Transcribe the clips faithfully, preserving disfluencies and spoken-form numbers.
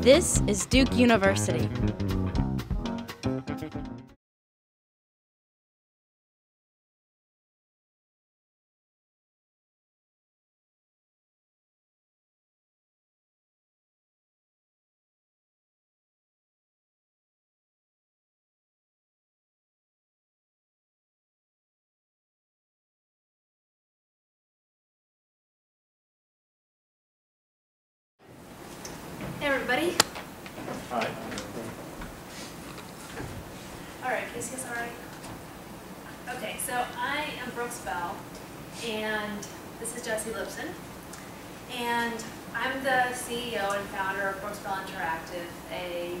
This is Duke University. Hey everybody. Hi. All right, kiss, kiss, all right. Okay, so I am Brooks Bell, and this is Jesse Lipson, and I'm the C E O and founder of Brooks Bell Interactive, a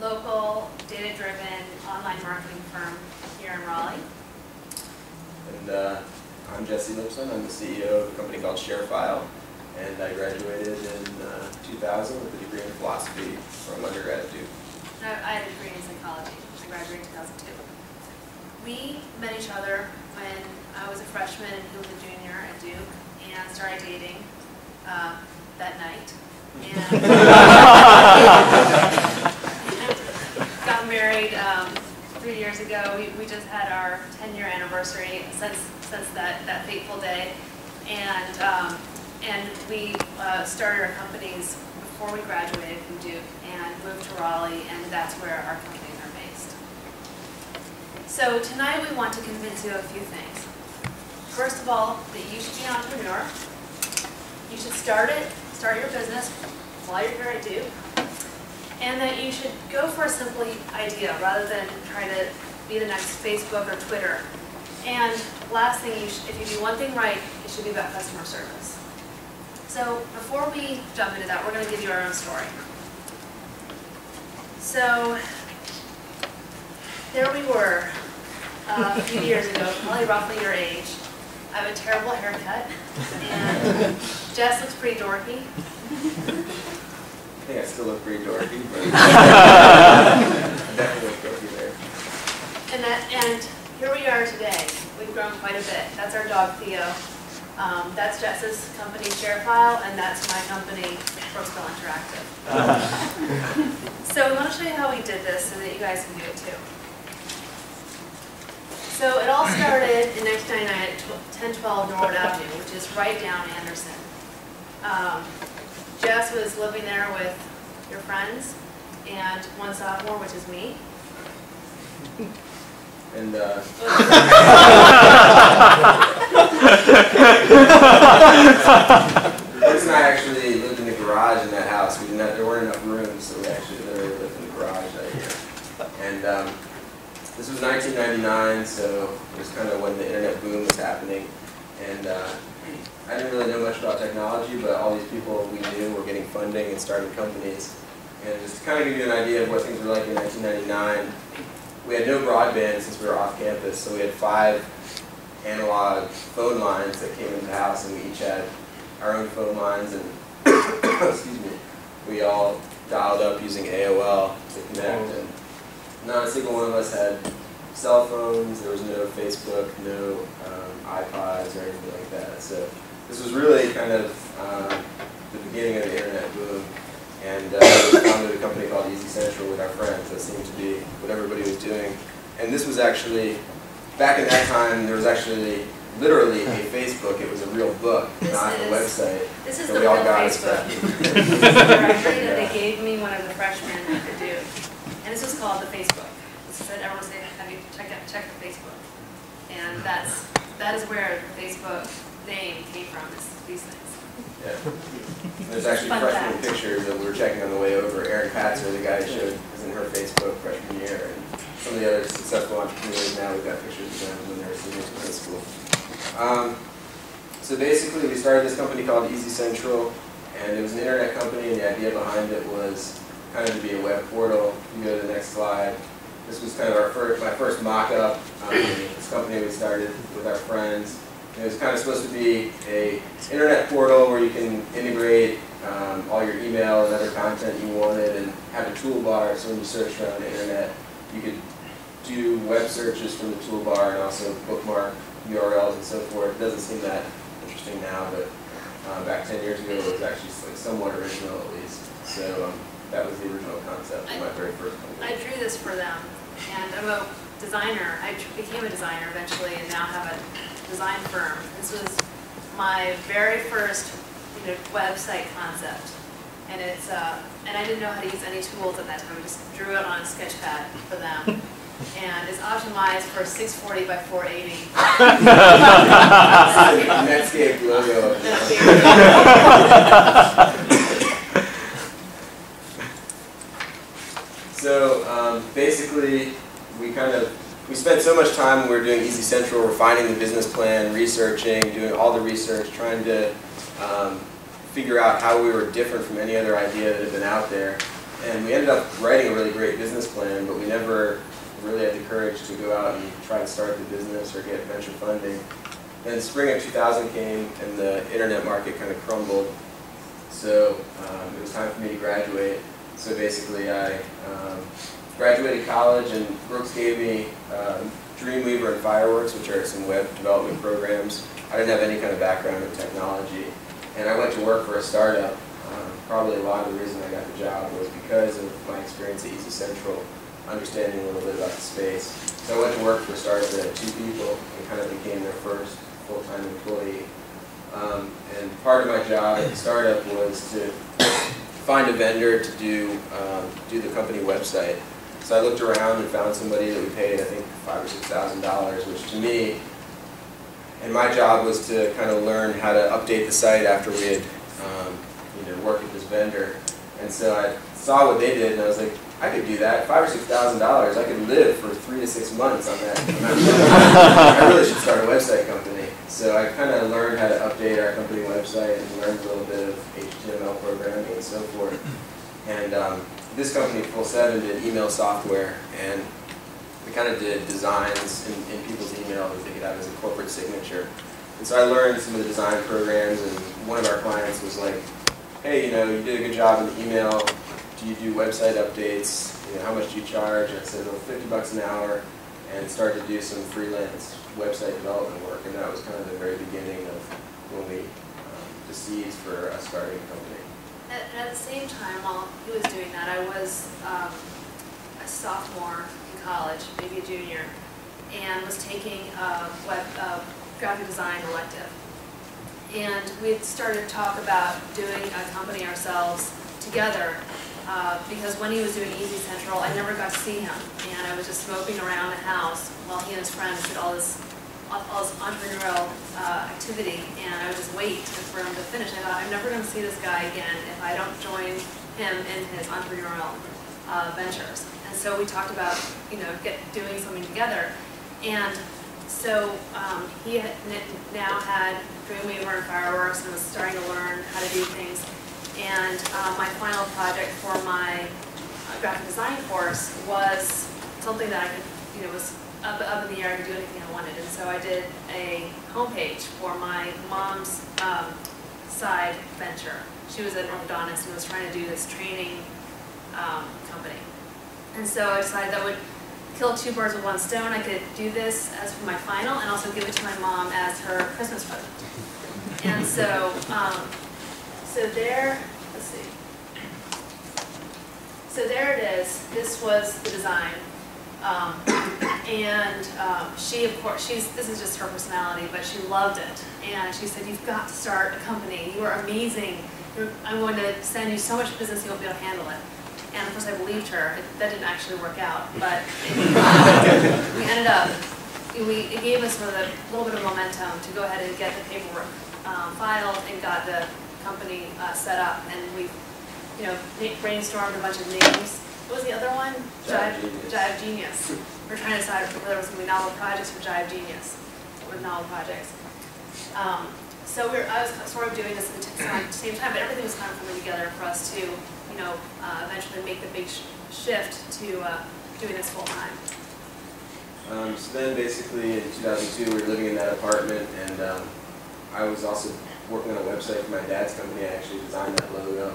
local, data-driven online marketing firm here in Raleigh. And uh, I'm Jesse Lipson. I'm the C E O of a company called ShareFile. And I graduated in uh, two thousand with a degree in philosophy from undergrad at Duke. I had a degree in psychology. I graduated in two thousand two. We met each other when I was a freshman and he was a junior at Duke, and started dating uh, that night. And got married um, three years ago. We, we just had our ten-year anniversary since since that that fateful day, and. Um, And we uh, started our companies before we graduated from Duke and moved to Raleigh, and that's where our companies are based. So tonight we want to convince you of a few things. First of all, that you should be an entrepreneur. You should start it, start your business while you're here at Duke, and that you should go for a simple idea rather than try to be the next Facebook or Twitter. And last thing, you should, if you do one thing right, it should be about customer service. So before we jump into that, we're going to give you our own story. So there we were uh, a few years ago, probably roughly your age. I have a terrible haircut, and Jess looks pretty dorky. I think I still look pretty dorky, but definitely look dorky there. And that, and here we are today. We've grown quite a bit. That's our dog Theo. Um, that's Jess's company, ShareFile, and that's my company, Brooks Bell Interactive. Uh-huh. So we want to show you how we did this so that you guys can do it too. So it all started in nineteen ninety-nine at ten twelve Norwood Avenue, which is right down Anderson. Um, Jess was living there with your friends and one sophomore, which is me. And uh... Brooks and I actually lived in the garage in that house. We didn't have, there weren't enough rooms, so we actually literally lived in the garage that year. And um, this was nineteen ninety-nine, so it was kind of when the internet boom was happening. And uh, I didn't really know much about technology, but all these people we knew were getting funding and starting companies. And just to kind of give you an idea of what things were like in nineteen ninety-nine, we had no broadband since we were off campus, so we had five analog phone lines that came into the house, and we each had our own phone lines, and excuse me, we all dialed up using A O L to connect, and not a single one of us had cell phones. There was no Facebook, no um, iPods or anything like that. So this was really kind of um, the beginning of the internet boom, and uh, we founded a company called Easy Central with our friends. That seemed to be what everybody was doing, and this was actually, back at that time, there was actually literally a Facebook. It was a real book, this not is, a website. This is so the we all real got Facebook. This is the directory that they gave me when I was a freshman at the Duke. And this was called the Facebook. This said everyone say, have you check out check the Facebook? And that's that is where the Facebook name came from, is these things. Yeah. There's actually fun freshman fact. Pictures that we were checking on the way over. Erin Patzer, the guy who showed was in her Facebook freshman year. And some of the other successful entrepreneurs now, we've got pictures of them when they were seniors in high school. Um, so basically, we started this company called Easy Central, and it was an internet company, and the idea behind it was kind of to be a web portal. You go to the next slide. This was kind of our first, my first mock-up. Um, this company we started with our friends. And it was kind of supposed to be a internet portal where you can integrate um, all your email and other content you wanted, and have a toolbar so when you search around the internet, you could do web searches from the toolbar and also bookmark U R Ls and so forth. It doesn't seem that interesting now, but uh, back ten years ago was actually like somewhat original at least. So um, that was the original concept of my very first company. I drew this for them, and I'm a designer. I became a designer eventually, and now have a design firm. This was my very first, you know, website concept, and it's uh, and I didn't know how to use any tools at that time. I just drew it on a sketchpad for them, and it's optimized for six forty by four eighty. Netscape logo. So um, basically, we kind of we spent so much time when we were doing Easy Central refining the business plan, researching, doing all the research, trying to um, figure out how we were different from any other idea that had been out there. And we ended up writing a really great business plan, but we never really had the courage to go out and try to start the business or get venture funding. Then spring of two thousand came and the internet market kind of crumbled. So um, it was time for me to graduate. So basically I um, graduated college, and Brooks gave me um, Dreamweaver and Fireworks, which are some web development programs. I didn't have any kind of background in technology. And I went to work for a startup. Um, probably a lot of the reason I got the job was because of my experience at Easy Central, understanding a little bit about the space. So I went to work for a startup that had two people and kind of became their first full-time employee. Um, and part of my job at the startup was to find a vendor to do, um, do the company website. So I looked around and found somebody that we paid, I think, five or six thousand dollars, which to me, and my job was to kind of learn how to update the site after we had, um, you know, worked with this vendor. And so I saw what they did, and I was like, I could do that. Five or six thousand dollars, I could live for three to six months on that. I really should start a website company. So I kind of learned how to update our company website and learned a little bit of H T M L programming and so forth. And um, this company, Full seven, did email software, and we kind of did designs in, in people's email that they could have as a corporate signature. And so I learned some of the design programs, and one of our clients was like, hey, you know, you did a good job in the email. Do you do website updates? You know, how much do you charge? And I said, well, fifty bucks an hour, and started to do some freelance website development work. And that was kind of the very beginning of when we, um, the seeds for us starting a company. And at the same time, while he was doing that, I was um, a sophomore in college, maybe a junior, and was taking a, web, a graphic design elective. And we had started to talk about doing a company ourselves together, uh, because when he was doing Easy Central, I never got to see him. And I was just moping around the house while he and his friends did all this, all this entrepreneurial uh, activity, and I would just wait for him to finish. I thought, I'm never going to see this guy again if I don't join him in his entrepreneurial uh, ventures. And so we talked about, you know, get, doing something together. And so um, he had now had Dreamweaver and Fireworks and was starting to learn how to do things. And uh, my final project for my graphic design course was something that I could, you know, was Up, up in the air, I could do anything I wanted. And so I did a homepage for my mom's um, side venture. She was an orthodontist and was trying to do this training um, company. And so I decided that would kill two birds with one stone. I could do this as for my final and also give it to my mom as her Christmas present. And so, um, so there, let's see. So there it is. This was the design. Um, and um, she, of course, she's, this is just her personality, but she loved it. And she said, you've got to start a company. You are amazing. I'm going to send you so much business, you'll be able to handle it. And of course, I believed her. It, that didn't actually work out, but it, we ended up, we, it gave us sort of a little bit of momentum to go ahead and get the paperwork um, filed and got the company uh, set up. And we, you know, brainstormed a bunch of names. What was the other one? Jive, Jive Genius. Jive Genius. We're trying to decide whether there was going to be Novel Projects or Jive Genius with Novel Projects. Um, so we were, I was sort of doing this at the same time, but everything was kind of coming together for us to, you know, uh, eventually make the big sh shift to uh, doing this full time. Um, so then, basically, in two thousand two, we were living in that apartment, and um, I was also working on a website for my dad's company. I actually designed that logo.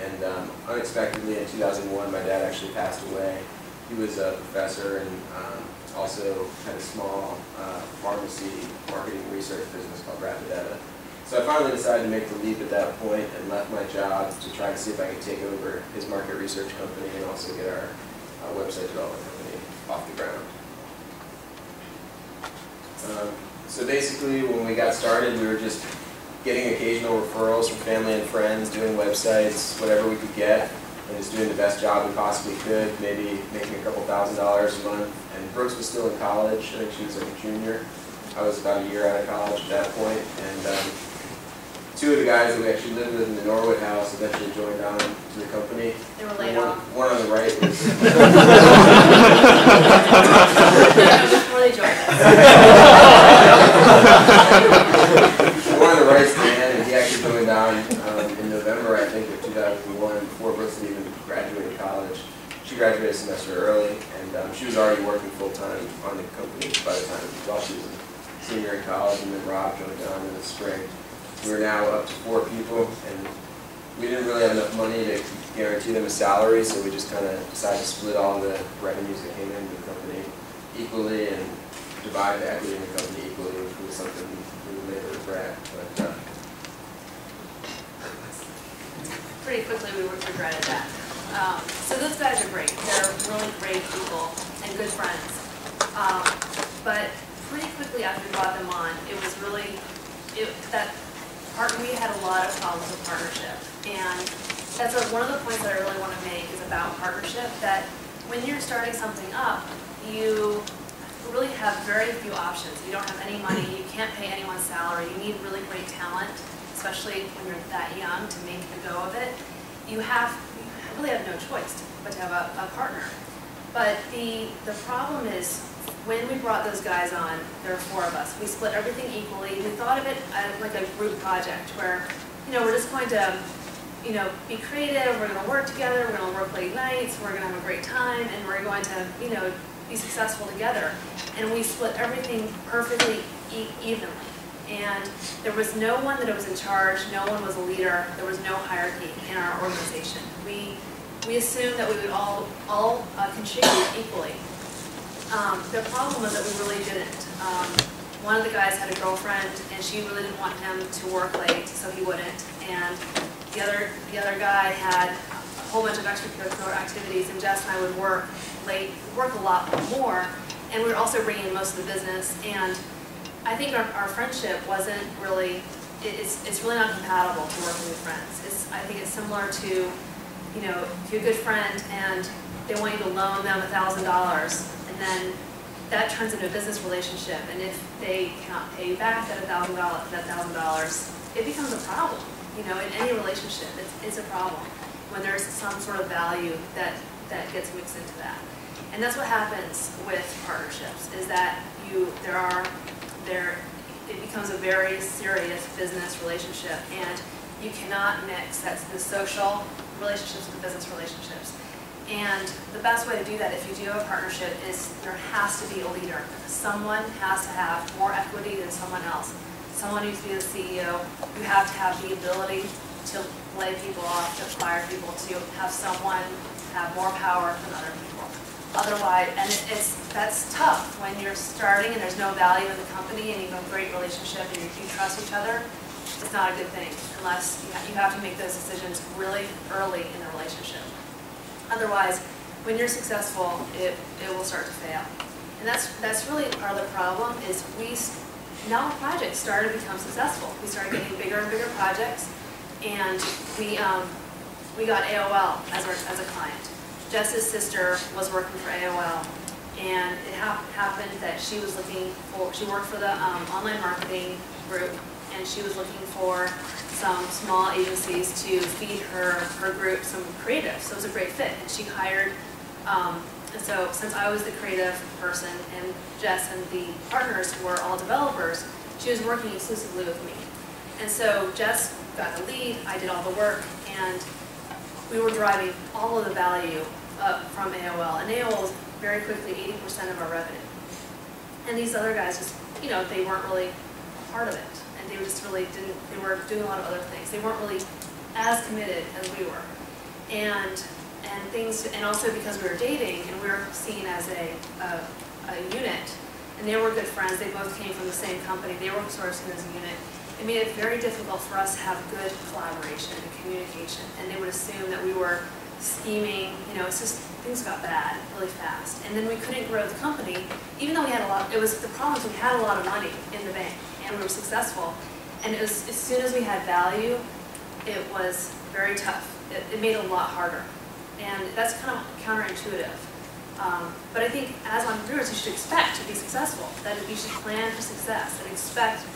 And um, unexpectedly, in two thousand one, my dad actually passed away. He was a professor and um, also had a small uh, pharmacy marketing research business called Rapidata. So I finally decided to make the leap at that point and left my job to try to see if I could take over his market research company and also get our uh, website development company off the ground. Um, so basically, when we got started, we were just getting occasional referrals from family and friends, doing websites, whatever we could get, and just doing the best job we possibly could, maybe making a couple thousand dollars a month. And Brooks was still in college. I think she was like a junior. I was about a year out of college at that point. And um, two of the guys that we actually lived with in the Norwood house eventually joined on to the company. They were laid one, off. One on the right was... That was before they joined us. And he actually joined on um, in November, I think, of two thousand one, before Brooks had even graduated college. She graduated a semester early, and um, she was already working full-time on the company by the time while she was a senior in college, and then Rob joined on in the spring. We were now up to four people, and we didn't really have enough money to guarantee them a salary, so we just kind of decided to split all the revenues that came into the company equally and divide the equity in the company equally, which was something we later regret. But, uh, pretty quickly we would regret that. Um, so those guys are great. They're really great people and good friends. Um, but pretty quickly after we brought them on, it was really, it, that part, we had a lot of problems with partnership. And that's a, one of the points that I really want to make is about partnership, that when you're starting something up, you really have very few options. You don't have any money, you can't pay anyone's salary, you need really great talent, especially when you're that young, to make the go of it. You have, you really have no choice but to have a, a partner. But the, the problem is, when we brought those guys on, there were four of us. We split everything equally. We thought of it as like a group project where, you know, we're just going to, you know, be creative, we're gonna work together, we're gonna work late nights, we're gonna have a great time, and we're going to, you know, be successful together. And we split everything perfectly e evenly. And there was no one that was in charge, no one was a leader, there was no hierarchy in our organization. We, we assumed that we would all, all uh, contribute equally. Um, the problem was that we really didn't. Um, one of the guys had a girlfriend and she really didn't want him to work late, so he wouldn't. And the other, the other guy had a whole bunch of extracurricular activities, and Jess and I would work late, work a lot more, and we were also bringing in most of the business. And I think our, our friendship wasn't really, it, it's, it's really not compatible to working with friends. It's, I think it's similar to, you know, if you're a good friend and they want you to loan them a thousand dollars, and then that turns into a business relationship, and if they cannot pay you back that a thousand dollars, that a thousand dollars, it becomes a problem. You know, in any relationship, it's, it's a problem when there's some sort of value that, that gets mixed into that. And that's what happens with partnerships, is that you, there are, There, it becomes a very serious business relationship, and you cannot mix that's the social relationships with the business relationships. And the best way to do that, if you do have a partnership, is there has to be a leader. Someone has to have more equity than someone else. Someone needs to be the C E O. You have to have the ability to lay people off, to fire people, to have someone have more power than other people. Otherwise, and it, it's that's tough when you're starting and there's no value in the company and you have a great relationship and you, you trust each other. It's not a good thing unless you, ha you have to make those decisions really early in the relationship. Otherwise, when you're successful, it, it will start to fail. And that's that's really part of the problem is we, now projects started to become successful. We started getting bigger and bigger projects, and we, um, we got A O L as, our, as a client. Jess's sister was working for A O L, and it ha happened that she was looking for, she worked for the um, online marketing group, and she was looking for some small agencies to feed her, her group some creative, so it was a great fit. And she hired, um, and so since I was the creative person, and Jess and the partners were all developers, she was working exclusively with me. And so Jess got the lead, I did all the work, and we were driving all of the value up from A O L, and A O L was very quickly eighty percent of our revenue. And these other guys just, you know, they weren't really a part of it, and they were just really didn't, they were doing a lot of other things. They weren't really as committed as we were. And and things, and also because we were dating, and we were seen as a, a, a unit, and they were good friends, they both came from the same company, they were sourcing as a unit, it made it very difficult for us to have good collaboration and communication. And they would assume that we were scheming, you know, it's just things got bad really fast. And then we couldn't grow the company, even though we had a lot, it was the problem is we had a lot of money in the bank and we were successful. And it was, as soon as we had value, it was very tough. It, it made it a lot harder. And that's kind of counterintuitive. Um, but I think as entrepreneurs, you should expect to be successful, that you should plan for success and expect to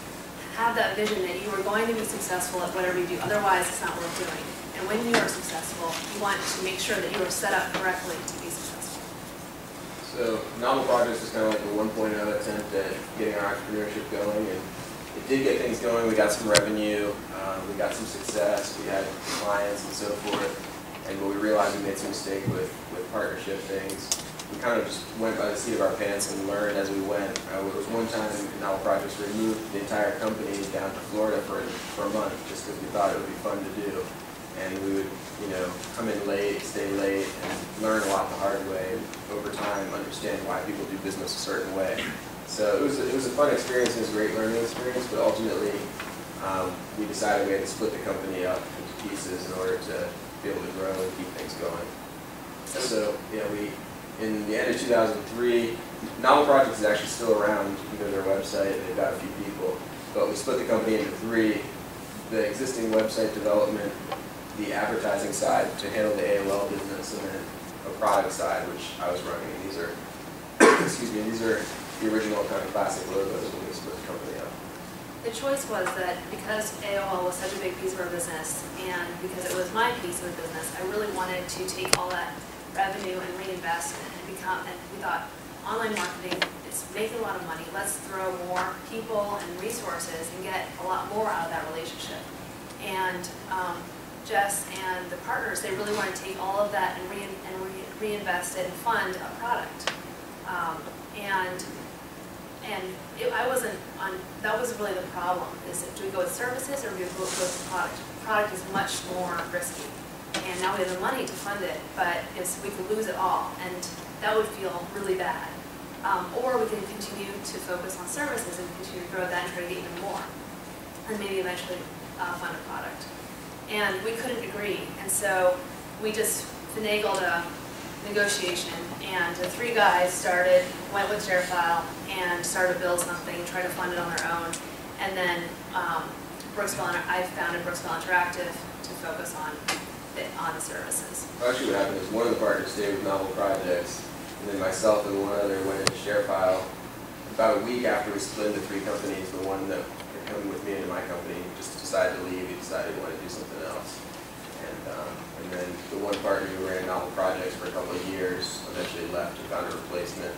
have that vision that you are going to be successful at whatever you do. Otherwise, it's not worth doing. And when you are successful, you want to make sure that you are set up correctly to be successful. So Novel Projects is kind of like a one point oh attempt at getting our entrepreneurship going. And it did get things going. We got some revenue. Uh, we got some success. We had clients and so forth. And when we realized we made some mistake with, with partnership things, we kind of just went by the seat of our pants and learned as we went. Uh, it was one time Novel Projects removed the entire company down to Florida for, for a month just because we thought it would be fun to do. And we would, you know, come in late, stay late, and learn a lot the hard way. Over time, understand why people do business a certain way. So it was a, it was a fun experience. It was a great learning experience. But ultimately, um, we decided we had to split the company up into pieces in order to be able to grow and keep things going. So yeah, we in the end of two thousand three, Novel Projects is actually still around. You can go to their website; they've got a few people. But we split the company into three: the existing website development, the advertising side to handle the A O L business, and then a product side, which I was running. And these are, excuse me, these are the original kind of classic logos when we split the company up. The choice was that because A O L was such a big piece of our business and because it was my piece of the business, I really wanted to take all that revenue and reinvest and become, and we thought, online marketing is making a lot of money. Let's throw more people and resources and get a lot more out of that relationship. And um, Jess and the partners, they really want to take all of that and, rein and re reinvest it and fund a product. Um, and And it, I wasn't on, that was really the problem, is do we go with services or do we go with product? Product is much more risky. And now we have the money to fund it, but it's, we could lose it all, and that would feel really bad. Um, or we could continue to focus on services and continue to grow that and try to get even more, and maybe eventually uh, fund a product. And we couldn't agree, and so we just finagled a negotiation, and the three guys started, went with ShareFile and started to build something, try to fund it on their own, and then um, Brooks Bell, I founded Brooks Bell Interactive to focus on the, on the services. Actually, what happened is one of the partners stayed with Novel Projects, and then myself and one other went into ShareFile. About a week after we split into three companies, the one that had come with me into my company just decided to leave. He decided he wanted to do something else. And, um, and then the one partner who ran Novel Projects for a couple of years eventually left and found a replacement.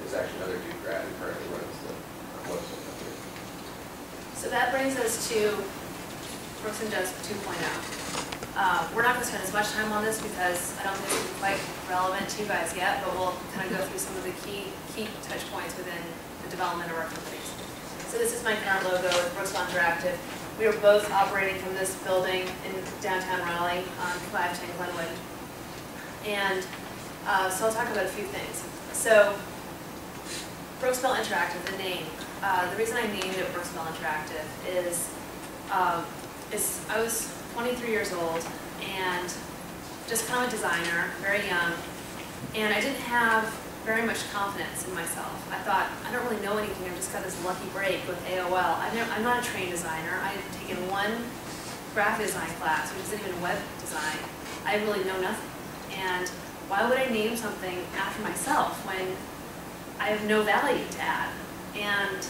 There's actually another Duke grad who currently runs the uh, website company. So that brings us to Brooks and Jess two point oh. Uh, we're not going to spend as much time on this because I don't think it's quite relevant to you guys yet, but we'll kind of go through some of the key, key touch points within the development of our companies. So this is my current logo with Brooks Bell Interactive. We are both operating from this building in downtown Raleigh on five ten Glenwood. And uh, so I'll talk about a few things. So Brooks Bell Interactive, the name. Uh, the reason I named it Brooks Bell Interactive is, uh, is I was twenty-three years old and just kind of a designer, very young. And I didn't have very much confidence in myself. I thought, I don't really know anything, I've just got this lucky break with A O L. I know, I'm not a trained designer. I've taken one graphic design class, which isn't even web design. I really know nothing. And why would I name something after myself when I have no value to add? And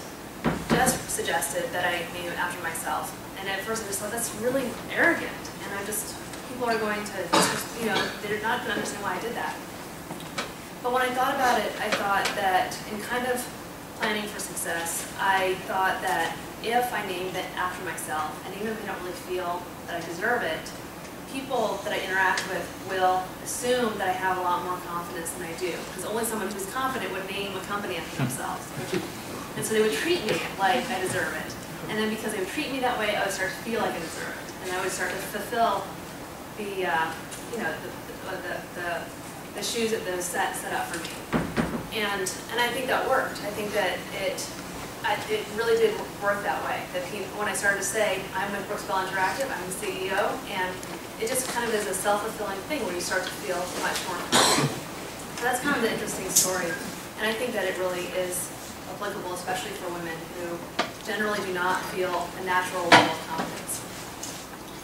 Jess suggested that I name it after myself. And at first I just thought, that's really arrogant. And I just, people are going to, you know, they're not going to understand why I did that. But when I thought about it, I thought that in kind of planning for success, I thought that if I named it after myself, and even if I don't really feel that I deserve it, people that I interact with will assume that I have a lot more confidence than I do. Because only someone who's confident would name a company after themselves. And so they would treat me like I deserve it. And then because they would treat me that way, I would start to feel like I deserve it. And I would start to fulfill the, uh, you know, the, the, the the shoes that those set set up for me. And and I think that worked. I think that it I, it really did work that way. That he, when I started to say, I'm with Brooks Bell Interactive, I'm the C E O, and it just kind of is a self-fulfilling thing where you start to feel much more confident. So that's kind of the interesting story. And I think that it really is applicable, especially for women who generally do not feel a natural level of confidence.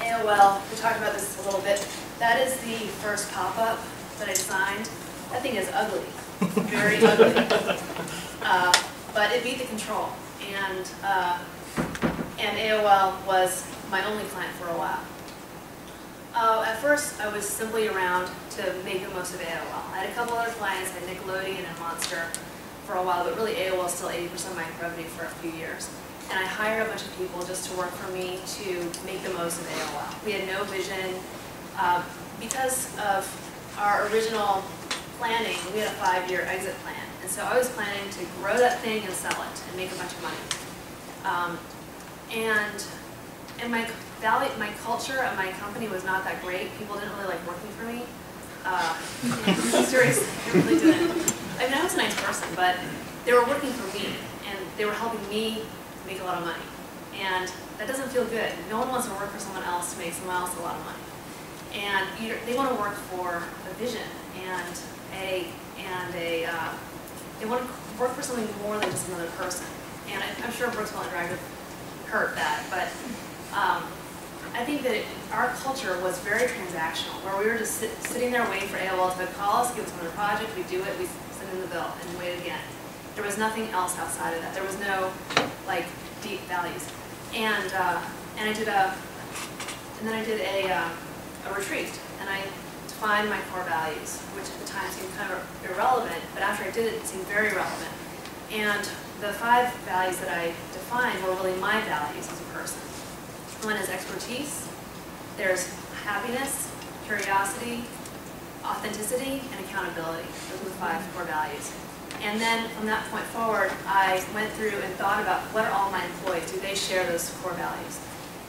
A O L, we talked about this a little bit. That is the first pop-up that I signed. That thing is ugly, very ugly. Uh, but it beat the control. And, uh, and A O L was my only client for a while. Uh, at first, I was simply around to make the most of A O L. I had a couple other clients, I had Nickelodeon and Monster for a while, but really A O L is still eighty percent of my revenue for a few years. And I hired a bunch of people just to work for me to make the most of A O L. We had no vision. Uh, because of our original planning, we had a five-year exit plan. And so I was planning to grow that thing and sell it and make a bunch of money. Um, and and my, value, my culture at my company was not that great. People didn't really like working for me. Uh, seriously, they really didn't. I mean, I was a nice person, but they were working for me, and they were helping me make a lot of money. And that doesn't feel good. No one wants to work for someone else to make someone else a lot of money. And you, they want to work for a vision and a and a uh, they want to work for something more than just another person. And I, I'm sure Brooks Bell Interactive hurt that, but um, I think that it, our culture was very transactional, where we were just sit, sitting there waiting for A O L to call us, give us another project, we do it, we send in the bill, and wait again. There was nothing else outside of that. There was no like deep values. And uh, and I did a and then I did a. Uh, A retreat, and I defined my core values, which at the time seemed kind of irrelevant, but after I did it, it seemed very relevant. And the five values that I defined were really my values as a person. One is expertise, there's happiness, curiosity, authenticity, and accountability. Those were the five core values. And then from that point forward, I went through and thought about what are all my employees, do they share those core values?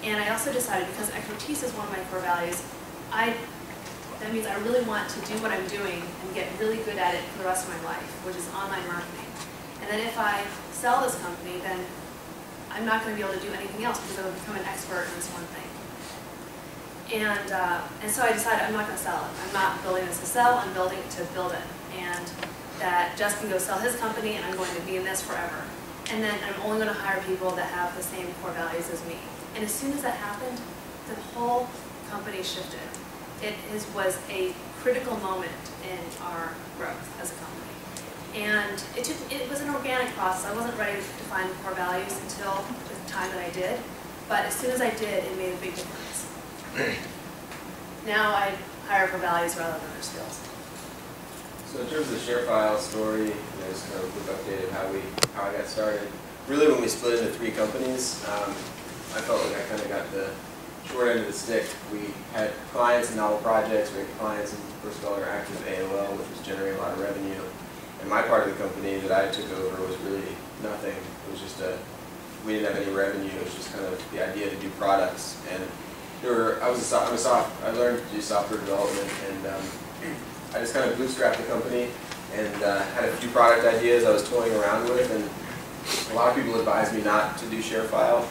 And I also decided, because expertise is one of my core values, I, that means I really want to do what I'm doing and get really good at it for the rest of my life, which is online marketing. And then if I sell this company, then I'm not going to be able to do anything else because I'll become an expert in this one thing. And, uh, and so I decided I'm not going to sell it. I'm not building this to sell, I'm building it to build it. And that Justin goes sell his company and I'm going to be in this forever. And then I'm only going to hire people that have the same core values as me. And as soon as that happened, the whole company shifted. It is, was a critical moment in our growth as a company. And it, took, it was an organic process. I wasn't ready to define the core values until the time that I did. But as soon as I did, it made a big difference. Now I hire for values rather than their skills. So in terms of the share file story, you know, just kind of we've updated how, we, how I got started. Really when we split into three companies, um, I felt like I kind of got the short end of the stick. We had clients in Novel Projects, we had clients in Brooks Bell Interactive with A O L, which was generating a lot of revenue. And my part of the company that I took over was really nothing. It was just a, we didn't have any revenue. It was just kind of the idea to do products. And there were, I was a, I'm a soft, I learned to do software development, and um, I just kind of bootstrapped the company and uh, had a few product ideas I was toying around with. And a lot of people advised me not to do ShareFile.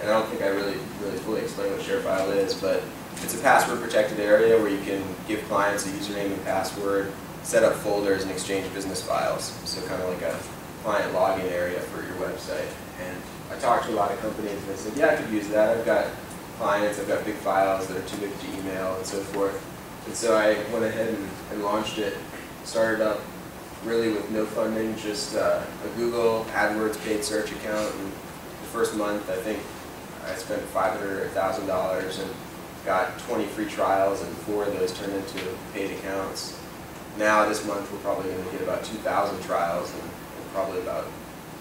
And I don't think I really, really fully explain what ShareFile is, but it's a password-protected area where you can give clients a username and password, set up folders, and exchange business files. So kind of like a client login area for your website. And I talked to a lot of companies, and they said, yeah, I could use that. I've got clients, I've got big files that are too big to email, and so forth. And so I went ahead and, and launched it, started up really with no funding, just uh, a Google AdWords paid search account. And the first month, I think, I spent five hundred dollars or one thousand dollars and got twenty free trials, and four of those turned into paid accounts. Now this month we're probably going to get about two thousand trials, and, and probably about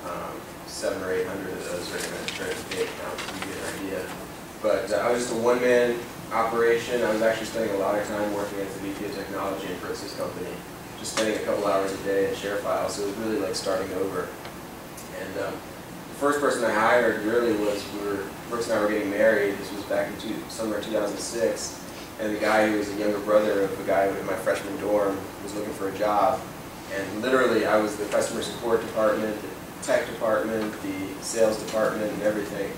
um, seven or eight hundred of those are going to turn into paid accounts, to give you an idea. But uh, I was just a one-man operation. I was actually spending a lot of time working as the V P of Technology in Brooks's company, just spending a couple hours a day in ShareFile, so it was really like starting over. And um, the first person I hired really was, we were, Brooks and I were getting married. This was back in two, summer two thousand six, and the guy who was the younger brother of the guy in my freshman dorm was looking for a job, and literally I was the customer support department, tech department, the sales department, and everything.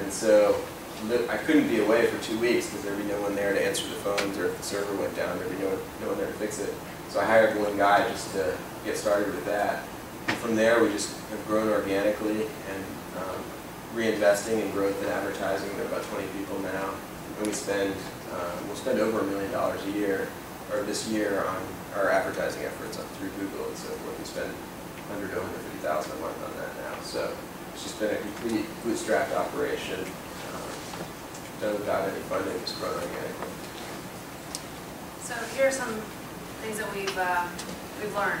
And so I couldn't be away for two weeks because there'd be no one there to answer the phones, or if the server went down, there'd be no one, no one there to fix it. So I hired one guy just to get started with that. And from there, we just have grown organically and um, reinvesting in growth and advertising. There are about twenty people now, and we spend uh, we'll spend over a million dollars a year, or this year, on our advertising efforts on through Google and so forth. We spend one hundred to one hundred fifty thousand a month on that now. So it's just been a complete bootstrapped operation, uh, done without any funding, just grown organically. So here are some things that we've uh, we've learned.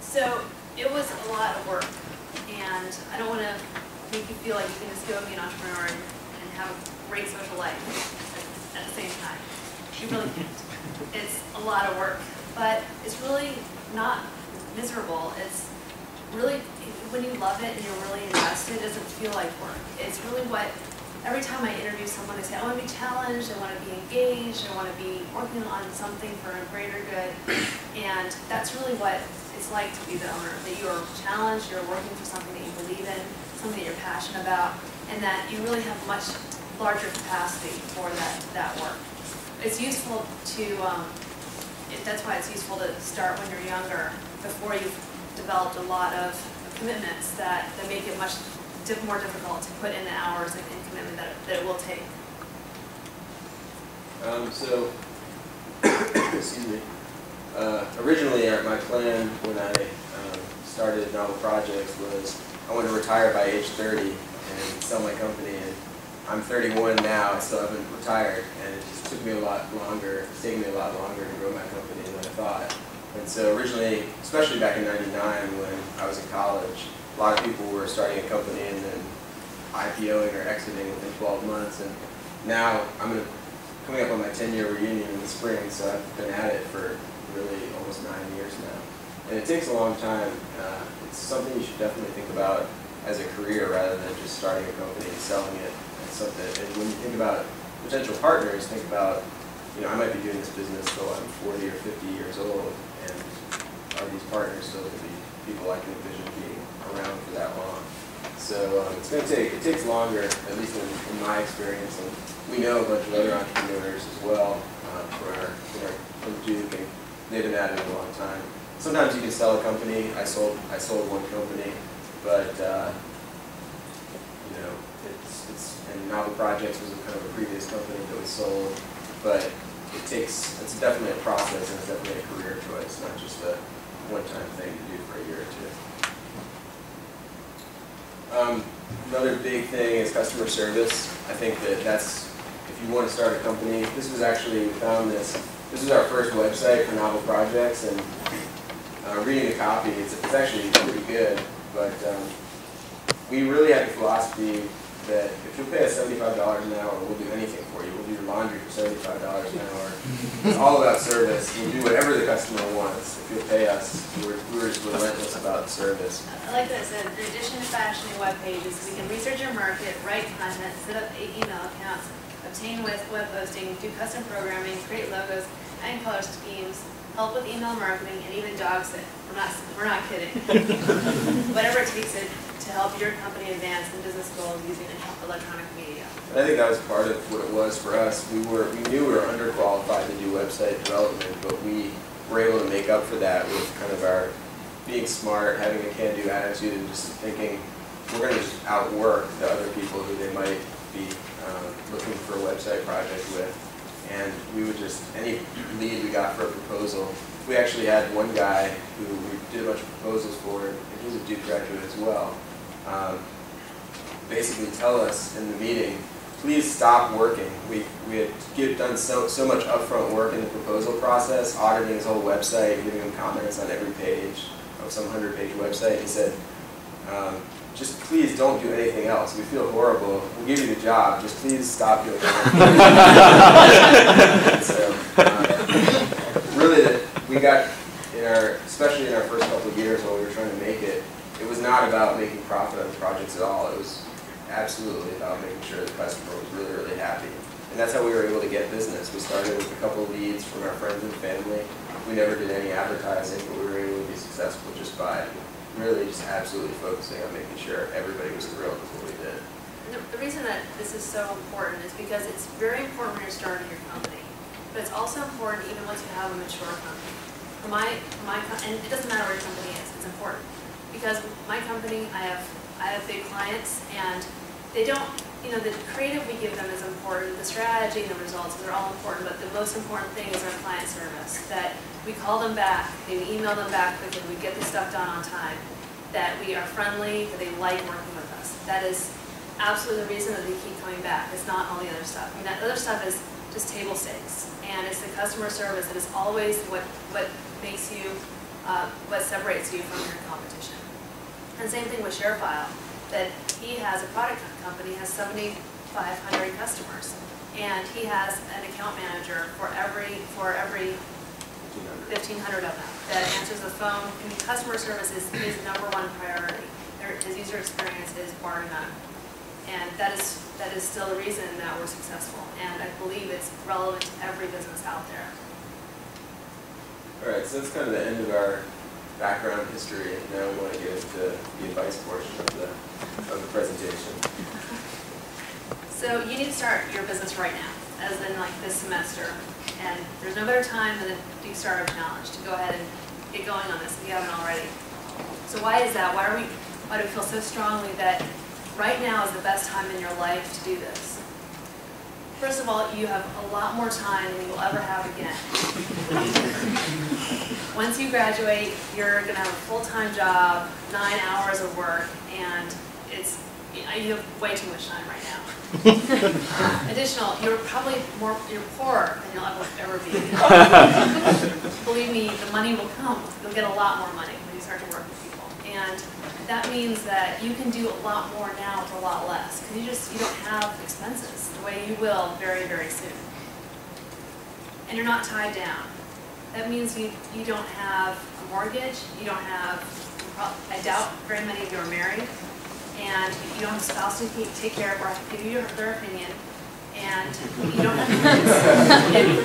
So it was a lot of work, and I don't want to make you feel like you can just go and be an entrepreneur and, and have a great social life at, at the same time. You really can't. It's a lot of work, but it's really not miserable. It's really, when you love it and you're really invested, it doesn't feel like work. It's really what, every time I interview someone, I say, I want to be challenged, I want to be engaged, I want to be working on something for a greater good, and that's really what it's like to be the owner, that you are challenged, you're working for something that you believe in, something that you're passionate about, and that you really have much larger capacity for that, that work. It's useful to, um, it, that's why it's useful to start when you're younger, before you've developed a lot of commitments that, that make it much diff more difficult to put in the hours and, and commitment that it, that it will take. Um, so, excuse me. Uh, originally, uh, my plan when I um, started Novel Projects was I want to retire by age thirty and sell my company. And I'm thirty-one now, I still haven't retired, and it just took me a lot longer. It's taken me a lot longer to grow my company than I thought. And so originally, especially back in ninety-nine when I was in college, a lot of people were starting a company and then I P O ing or exiting within twelve months. And now I'm gonna, coming up on my ten-year reunion in the spring, so I've been at it for really almost nine years now. And it takes a long time. Uh, it's something you should definitely think about as a career rather than just starting a company and selling it. And, something. And when you think about potential partners, think about, you know, I might be doing this business till I'm forty or fifty years old, and are these partners still going to be people I can envision being around for that long? So um, it's going to take, it takes longer, at least in, in my experience, and we know a bunch of other entrepreneurs as well uh, from, our, from, our, from Duke, and they've been at it a long time. Sometimes you can sell a company. I sold, I sold one company, but uh, you know, it's, it's, and Novel Projects was kind of a previous company that was sold, but it takes, it's definitely a process, and it's definitely a career choice, not just a one-time thing to do for a year or two. Um, another big thing is customer service. I think that that's, if you want to start a company, this was actually, we found this, this was our first website for Novel Projects, and uh, reading the copy, it's, it's actually pretty good, but um, we really had the philosophy that if you'll pay us seventy-five dollars an hour, we'll do anything for you. We'll do your laundry for seventy-five dollars an hour. It's all about service. We'll do whatever the customer wants. If you'll pay us, we're, we're just relentless about service. I like that it said, in addition to fashioning web pages, we can research your market, write content, set up email accounts, obtain with web hosting, do custom programming, create logos and color schemes, help with email marketing, and even dog sit. We're not, we're not kidding. Whatever it takes it to help your company advance in business goals using electronic media. And I think that was part of what it was for us. We were we knew we were underqualified to do website development, but we were able to make up for that with kind of our being smart, having a can-do attitude, and just thinking we're going to just outwork the other people who they might be um, looking for a website project with. And we would just, any lead we got for a proposal, we actually had one guy who we did a bunch of proposals for, and he was a Duke graduate as well, um, basically tell us in the meeting, please stop working. We, we had give, done so, so much upfront work in the proposal process, auditing his whole website, giving him comments on every page of some hundred-page website. He said, um, just please don't do anything else. We feel horrible. We'll give you the job. Just please stop doing that. So, um, really, we got, in our, especially in our first couple of years while we were trying to make it, it was not about making profit on the projects at all. It was absolutely about making sure the customer was really, really happy. And that's how we were able to get business. We started with a couple of leads from our friends and family. We never did any advertising, but we were able to be successful just by really just absolutely focusing on making sure everybody was thrilled with what we did. The, the reason that this is so important is because it's very important when you're starting your company, but it's also important even once you have a mature company. For my, my and it doesn't matter where your company is, it's important. Because my company, I have, I have big clients, and they don't, you know, the creative we give them is important, the strategy and the results, they're all important, but the most important thing is our client service, that we call them back, we email them back quickly, we get the stuff done on time, that we are friendly, that they like working with us. That is absolutely the reason that they keep coming back. It's not all the other stuff. I mean, that other stuff is just table stakes, and it's the customer service that is always what, what makes you, uh, what separates you from your competition. And same thing with ShareFile, that he has a product company, has seventy-five hundred customers, and he has an account manager for every for every fifteen hundred of them that answers the phone. I mean, customer service is his number one priority. Their, his user experience is bar none, and that is that is still the reason that we're successful. And I believe it's relevant to every business out there. All right, so that's kind of the end of our background history, and now we want to get into the advice portion of the, of the presentation. So you need to start your business right now, as in like this semester, and there's no better time than the Duke Startup Challenge to go ahead and get going on this if you haven't already. So why is that? Why, are we, why do we feel so strongly that right now is the best time in your life to do this? First of all, you have a lot more time than you will ever have again. Once you graduate, you're going to have a full-time job, nine hours of work, and it's you have way too much time right now. Additional, you're probably more you're poorer than you'll ever, ever be. Believe me, the money will come. You'll get a lot more money when you start to work with people, and that means that you can do a lot more now with a lot less, because you just you don't have expenses the way you will very, very soon. And you're not tied down. That means you, you don't have a mortgage, you don't have, I doubt very many of you are married, and you don't have a spouse to take care of or have to give you their opinion, and you don't have kids.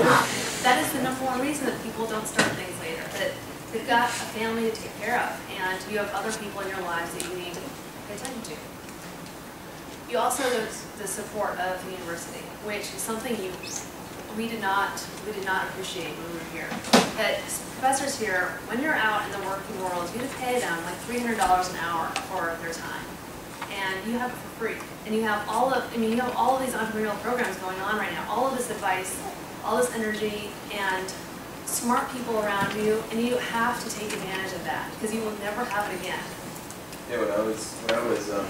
That is the number one reason that people don't start things later. That, you've got a family to take care of, and you have other people in your lives that you need to pay attention to. You also have the support of the university, which is something you we did not we did not appreciate when we were here. That professors here, when you're out in the working world, you have to pay them like three hundred dollars an hour for their time, and you have it for free. And you have all of I mean you have all of these entrepreneurial programs going on right now. All of this advice, all this energy, and smart people around you, and you have to take advantage of that because you will never have it again. Yeah, when I was when I was um,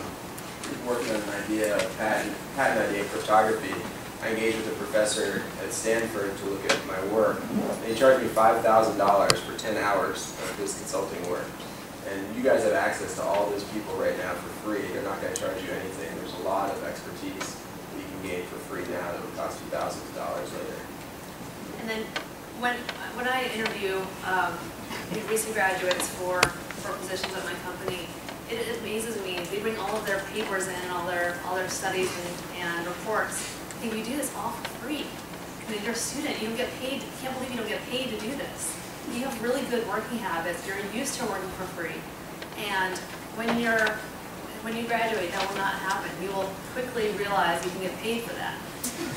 working on an idea, a patent patent idea, cryptography, I engaged with a professor at Stanford to look at my work. And he charged me five thousand dollars for ten hours of his consulting work. And you guys have access to all those people right now for free. They're not going to charge you anything. There's a lot of expertise that you can gain for free now that will cost you thousands of dollars later. And then, When, when I interview um, recent graduates for, for positions at my company, it, it amazes me. They bring all of their papers in, all their all their studies and, and reports. I think we do this all for free. I mean, you're a student. You don't get paid. I can't believe you don't get paid to do this. You have really good working habits. You're used to working for free. And when you're when you graduate, that will not happen. You will quickly realize you can get paid for that.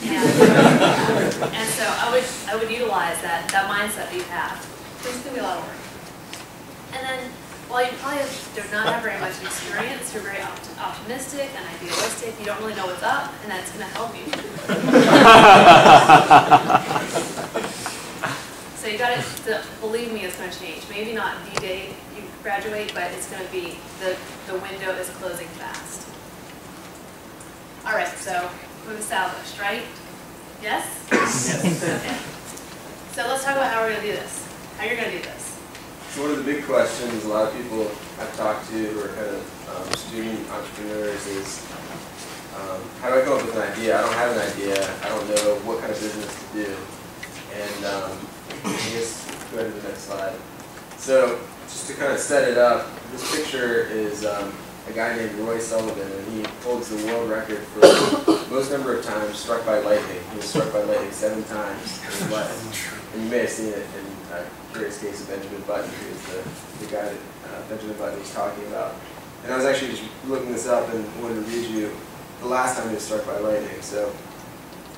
And, and so I would I would utilize that that mindset that you have. It's going to be a lot of work. And then while you probably have, do not have very much experience, you're very opt optimistic and idealistic. You don't really know what's up, and that's going to help you. So you got to believe me, it's going to change. Maybe not the day you graduate, but it's going to be the the window is closing fast. All right, so. We've established, right? Yes? Yes. Okay. So let's talk about how we're going to do this. How you're going to do this. So one of the big questions a lot of people I've talked to who are kind of um, student entrepreneurs is, um, how do I come up with an idea? I don't have an idea. I don't know what kind of business to do. And um, I guess go ahead to the next slide. So just to kind of set it up, this picture is um, a guy named Roy Sullivan, and he holds the world record for most number of times struck by lightning. He was struck by lightning seven times in his life. And you may have seen it in uh, Curious Case of Benjamin Button, who is the, the guy that uh, Benjamin Button was talking about. And I was actually just looking this up and wanted to read you the last time he was struck by lightning. So,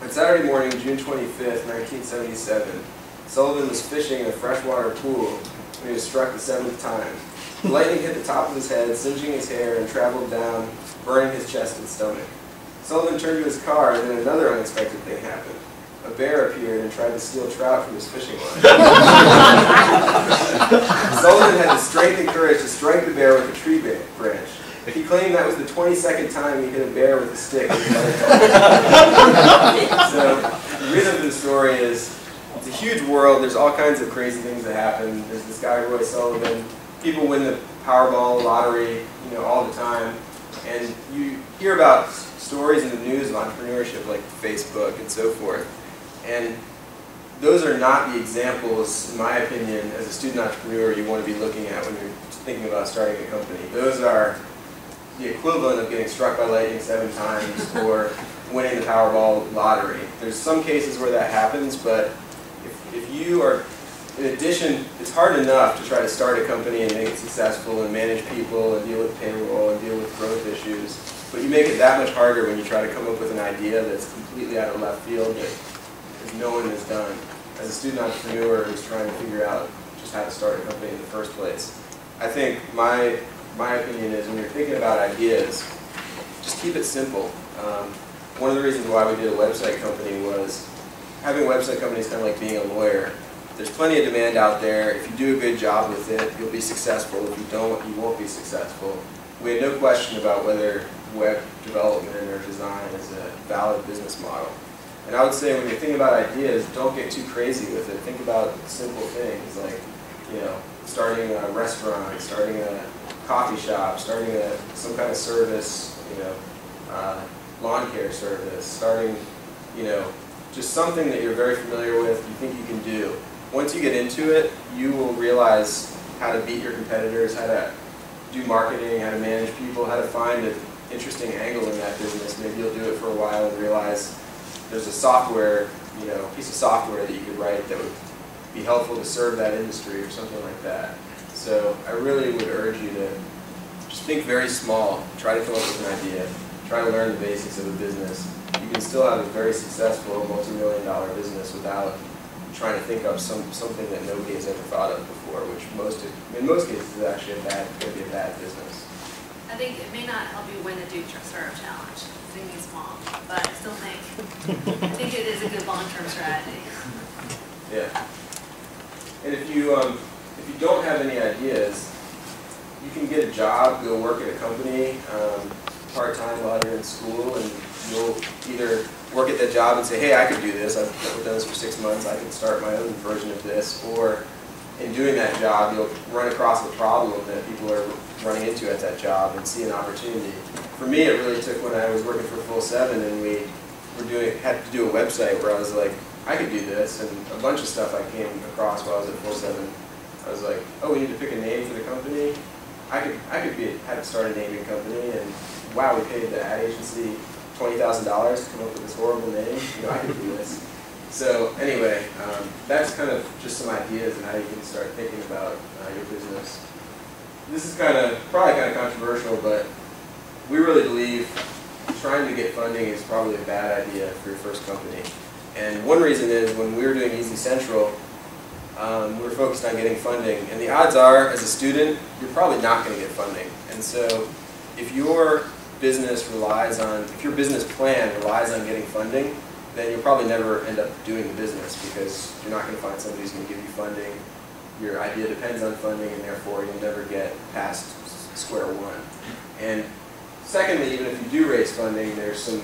on Saturday morning, June twenty-fifth, nineteen seventy-seven, Sullivan was fishing in a freshwater pool when he was struck the seventh time. The lightning hit the top of his head, singeing his hair, and traveled down, burning his chest and stomach. Sullivan turned to his car, and then another unexpected thing happened. A bear appeared and tried to steal trout from his fishing line. Sullivan had the strength and courage to strike the bear with a tree branch. He claimed that was the twenty-second time he hit a bear with a stick. So, the reason for the story is, it's a huge world, there's all kinds of crazy things that happen. There's this guy, Roy Sullivan. People win the Powerball lottery, you know, all the time. And you hear about stories in the news of entrepreneurship, like Facebook and so forth. And those are not the examples, in my opinion, as a student entrepreneur you want to be looking at when you're thinking about starting a company. Those are the equivalent of getting struck by lightning seven times or winning the Powerball lottery. There's some cases where that happens, but if, if you are, in addition, it's hard enough to try to start a company and make it successful and manage people and deal with payroll and deal with growth issues, but you make it that much harder when you try to come up with an idea that's completely out of left field that no one has done. As a student entrepreneur who's trying to figure out just how to start a company in the first place, I think my My opinion is when you're thinking about ideas, just keep it simple. Um, one of the reasons why we did a website company was having a website company is kind of like being a lawyer. There's plenty of demand out there. If you do a good job with it, you'll be successful. If you don't, you won't be successful. We had no question about whether web development or design is a valid business model. And I would say when you're thinking about ideas, don't get too crazy with it. Think about simple things like, you know, starting a restaurant, starting a coffee shop, starting a, some kind of service, you know, uh, lawn care service, starting, you know, just something that you're very familiar with, you think you can do. Once you get into it, you will realize how to beat your competitors, how to do marketing, how to manage people, how to find an interesting angle in that business. Maybe you'll do it for a while and realize there's a software, you know, piece of software that you could write that would be helpful to serve that industry or something like that. So I really would urge you to just think very small, try to come up with an idea, try to learn the basics of a business. You can still have a very successful multi-million dollar business without trying to think up some, something that nobody has ever thought of before, which most in most cases is actually a bad, could be a bad business. I think it may not help you win the Duke Serve Challenge, thinking small, but I still think, I think it is a good long-term strategy. Yeah. And if you, um, if you don't have any ideas, you can get a job, go work at a company, um, part-time while you're in school, and you'll either work at that job and say, hey, I could do this, I've done this for six months, I can start my own version of this, or in doing that job, you'll run across a problem that people are running into at that job and see an opportunity. For me, it really took when I was working for Full Seven, and we were doing, had to do a website where I was like, I could do this, and a bunch of stuff I came across while I was at Full Seven. I was like, oh, we need to pick a name for the company. I could, I could be, had to start a naming company, and wow, we paid the ad agency twenty thousand dollars to come up with this horrible name. You know, I could do this. So anyway, um, that's kind of just some ideas on how you can start thinking about uh, your business. This is kind of, probably kind of controversial, but we really believe trying to get funding is probably a bad idea for your first company. And one reason is when we were doing Easy Central, Um, we're focused on getting funding, and the odds are, as a student, you're probably not going to get funding. And so, if your business relies on, if your business plan relies on getting funding, then you'll probably never end up doing the business because you're not going to find somebody who's going to give you funding. Your idea depends on funding, and therefore you'll never get past square one. And secondly, even if you do raise funding, there's some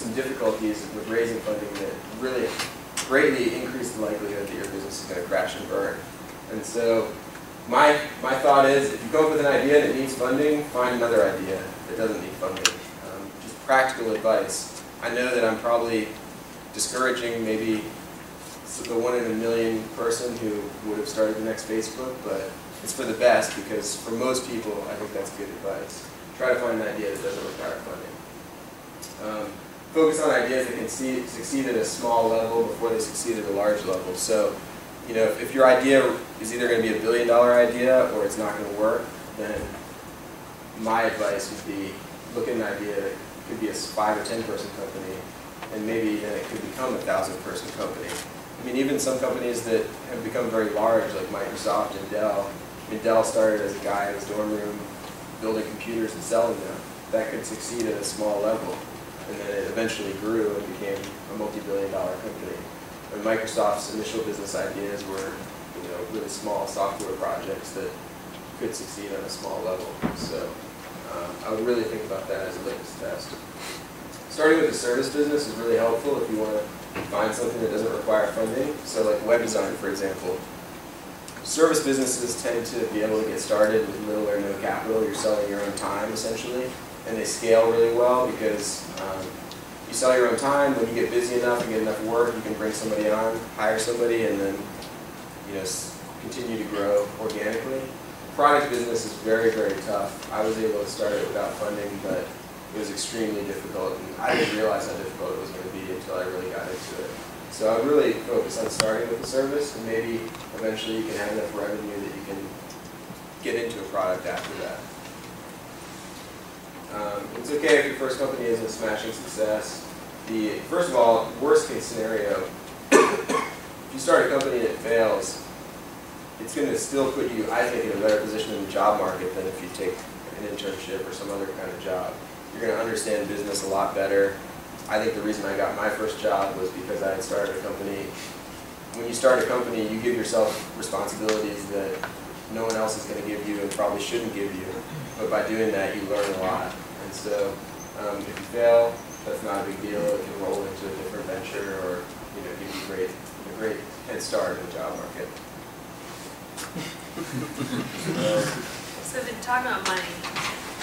some difficulties with raising funding that really greatly increase the likelihood that your business is going to crash and burn. And so my, my thought is, if you come up with an idea that needs funding, find another idea that doesn't need funding. Um, just practical advice. I know that I'm probably discouraging maybe the one in a million person who would have started the next Facebook, but it's for the best because for most people, I think that's good advice. Try to find an idea that doesn't require funding. Um, focus on ideas that can see, succeed at a small level before they succeed at a large level. So, you know, if, if your idea is either going to be a billion dollar idea or it's not going to work, then my advice would be look at an idea that could be a five or ten person company, and maybe then it could become a thousand person company. I mean, even some companies that have become very large, like Microsoft and Dell. I mean, Dell started as a guy in his dorm room building computers and selling them. That could succeed at a small level, and then it eventually grew and became a multi-billion dollar company. And Microsoft's initial business ideas were, you know, really small software projects that could succeed on a small level. So um, I would really think about that as a litmus test. Starting with the service business is really helpful if you want to find something that doesn't require funding. So like web design, for example. Service businesses tend to be able to get started with little or no capital. You're selling your own time, essentially. And they scale really well because um, you sell your own time. When you get busy enough and get enough work, you can bring somebody on, hire somebody, and then, you know, continue to grow organically. Product business is very, very tough. I was able to start it without funding, but it was extremely difficult, and I didn't realize how difficult it was going to be until I really got into it. So I would really focus on starting with the service, and maybe eventually you can have enough revenue that you can get into a product after that. Um, it's okay if your first company isn't a smashing success. The, first of all, worst case scenario, if you start a company and it fails, it's going to still put you, I think, in a better position in the job market than if you take an internship or some other kind of job. You're going to understand business a lot better. I think the reason I got my first job was because I had started a company. When you start a company, you give yourself responsibilities that no one else is going to give you and probably shouldn't give you. But by doing that, you learn a lot. And so um, if you fail, that's not a big deal. It can roll into a different venture or, you know, give you a great, a great head start in the job market. So then talking about money,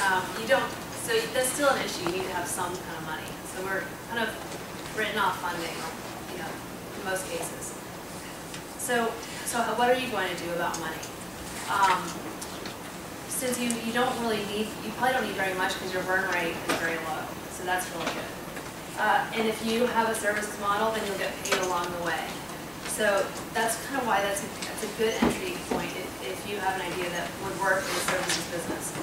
um, you don't, so that's still an issue. You need to have some kind of money. So we're kind of written off funding, you know, in most cases. So, so what are you going to do about money? Um, since you, you don't really need, you probably don't need very much because your burn rate is very low. So that's really good. Uh, and if you have a services model, then you'll get paid along the way. So that's kind of why that's a, that's a good entry point if, if you have an idea that would work in the services business.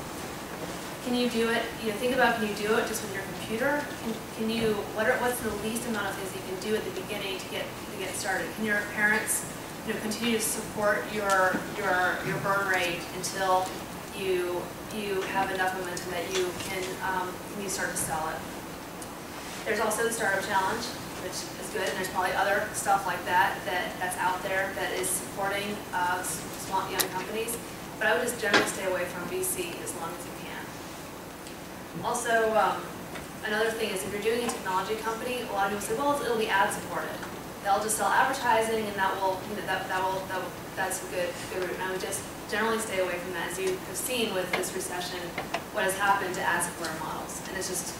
Can you do it, you know, think about can you do it just with your computer? Can, can you, what are, what's the least amount of things you can do at the beginning to get to get started? Can your parents, you know, continue to support your your your burn rate until you you have enough momentum that you can, um, can you start to sell it? There's also the startup challenge, which is good, and there's probably other stuff like that, that that's out there that is supporting uh, small young companies. But I would just generally stay away from V C as long as you can. Also, um, another thing is if you're doing a technology company, a lot of people say, well, it'll be ad supported. They'll just sell advertising, and that will, you know, that that will, that will that's a good good route. And I would just generally stay away from that, as you have seen with this recession, what has happened to ad supported models, and it's just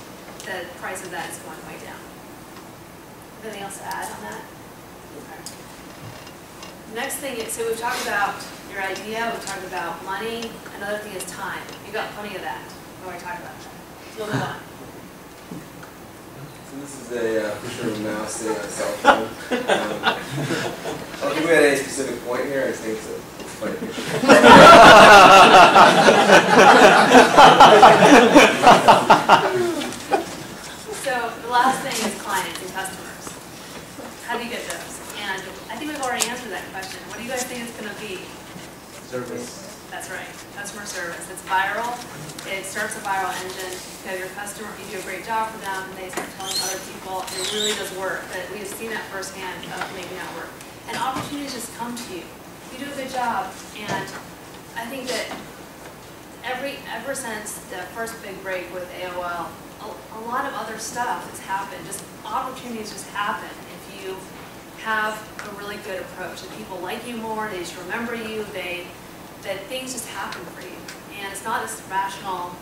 the price of that is going way down. Anything else to add on that? Okay. Next thing is, so we've talked about your idea, we've talked about money. Another thing is time. You got plenty of that. We already talked about that. So we'll move on. So this is a uh, picture of a mouse sitting on a cell phone. Um, I'll give you any specific point here. I think it's a funny picture. So the last thing is clients and customers. How do you get those? And I think we've already answered that question. What do you guys think it's going to be? Service. That's right. Customer service. It's viral. It starts a viral engine. You know, your customer, you do a great job for them, and they start telling other people. It really does work. But we have seen that firsthand of making that work. And opportunities just come to you. You do a good job. And I think that every ever since the first big break with A O L, a, a lot of other stuff has happened. Just opportunities just happen. You have a really good approach, and people like you more. They just remember you. They that things just happen for you, and it's not this rational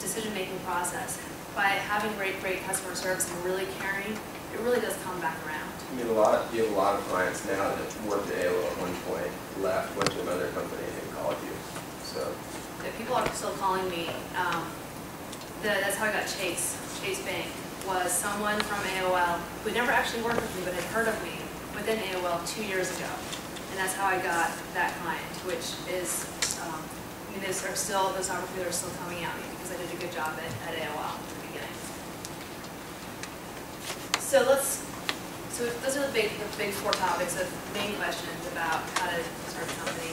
decision-making process. By having great, great customer service and really caring, it really does come back around. I mean, a lot. You have a lot of clients now that worked at A O L at one point, left, went to another company, and called you. So yeah, people are still calling me. Um, the, that's how I got Chase, Chase Bank. was someone from A O L who had never actually worked with me but had heard of me within A O L two years ago. And that's how I got that client, which is, um, I mean, those are still, those opportunities are still coming at me because I did a good job at, at A O L in the beginning. So let's, so those are the big, the big four topics of main questions about how to start a company.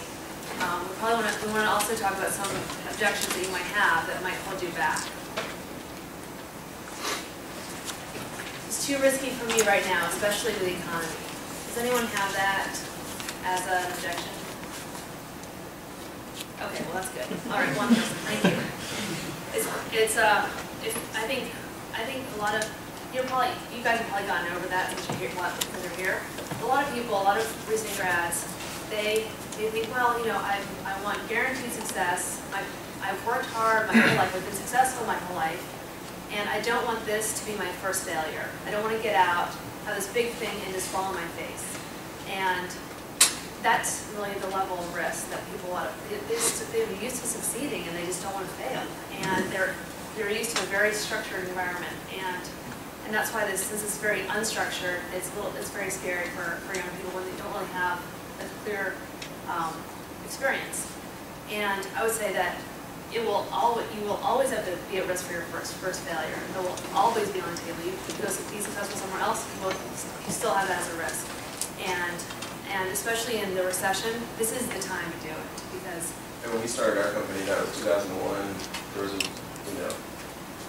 Um, we probably want to, we want to also talk about some objections that you might have that might hold you back. It's too risky for me right now, especially to the economy. Does anyone have that as an objection? Okay, well that's good. All right, one person. Thank you. It's it's uh, it's, I think I think a lot of you're probably you guys have probably gotten over that since you're here. Since you're here, a lot of people, a lot of recent grads, they they think, well, you know, I I want guaranteed success. I I've, I've worked hard my whole life. I've been successful my whole life, and I don't want this to be my first failure. I don't want to get out, have this big thing, and just fall on my face. And that's really the level of risk that people want to, they're used to succeeding and they just don't want to fail. And they're they're used to a very structured environment. And and that's why this this is very unstructured. It's a little it's very scary for, for young people when they don't really have a clear um, experience. And I would say that it will always you will always have to be at risk for your first first failure. It will always be on the table. You could go be successful somewhere else, you will you still have that as a risk. And And especially in the recession, this is the time to do it because. And when we started our company, that was two thousand one. There was a you know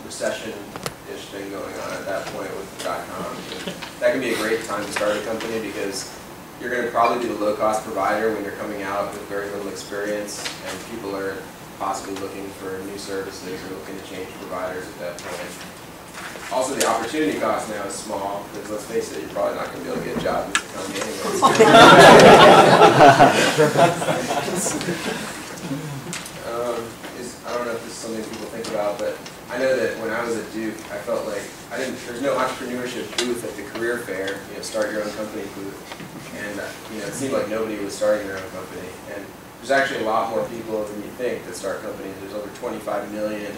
recession-ish thing going on at that point with the dot com. And that can be a great time to start a company because you're going to probably be the low-cost provider when you're coming out with very little experience, and people are possibly looking for new services or looking to change providers at that point. Also, the opportunity cost now is small because let's face it, you're probably not going to be able to get a job. um, is, I don't know if this is something people think about, but I know that when I was at Duke, I felt like I didn't. There's no entrepreneurship booth at the career fair, you know, start your own company booth, and uh, you know, it seemed like nobody was starting their own company. And there's actually a lot more people than you think that start companies. There's over twenty-five million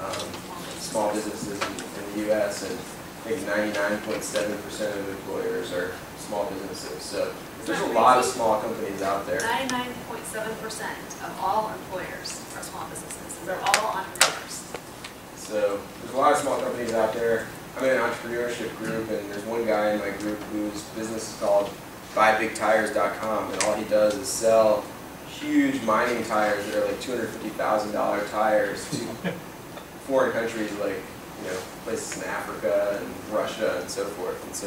um, small businesses in, in the U S and I think ninety-nine point seven percent of employers are small businesses. So there's a lot of small companies out there. ninety-nine point seven percent of all employers are small businesses. They're all entrepreneurs. So there's a lot of small companies out there. I'm in an entrepreneurship group, and there's one guy in my group whose business is called Buy Big Tires dot com, and all he does is sell huge mining tires that are like two hundred fifty thousand dollar tires to foreign countries like, you know, places in Africa and Russia and so forth. And so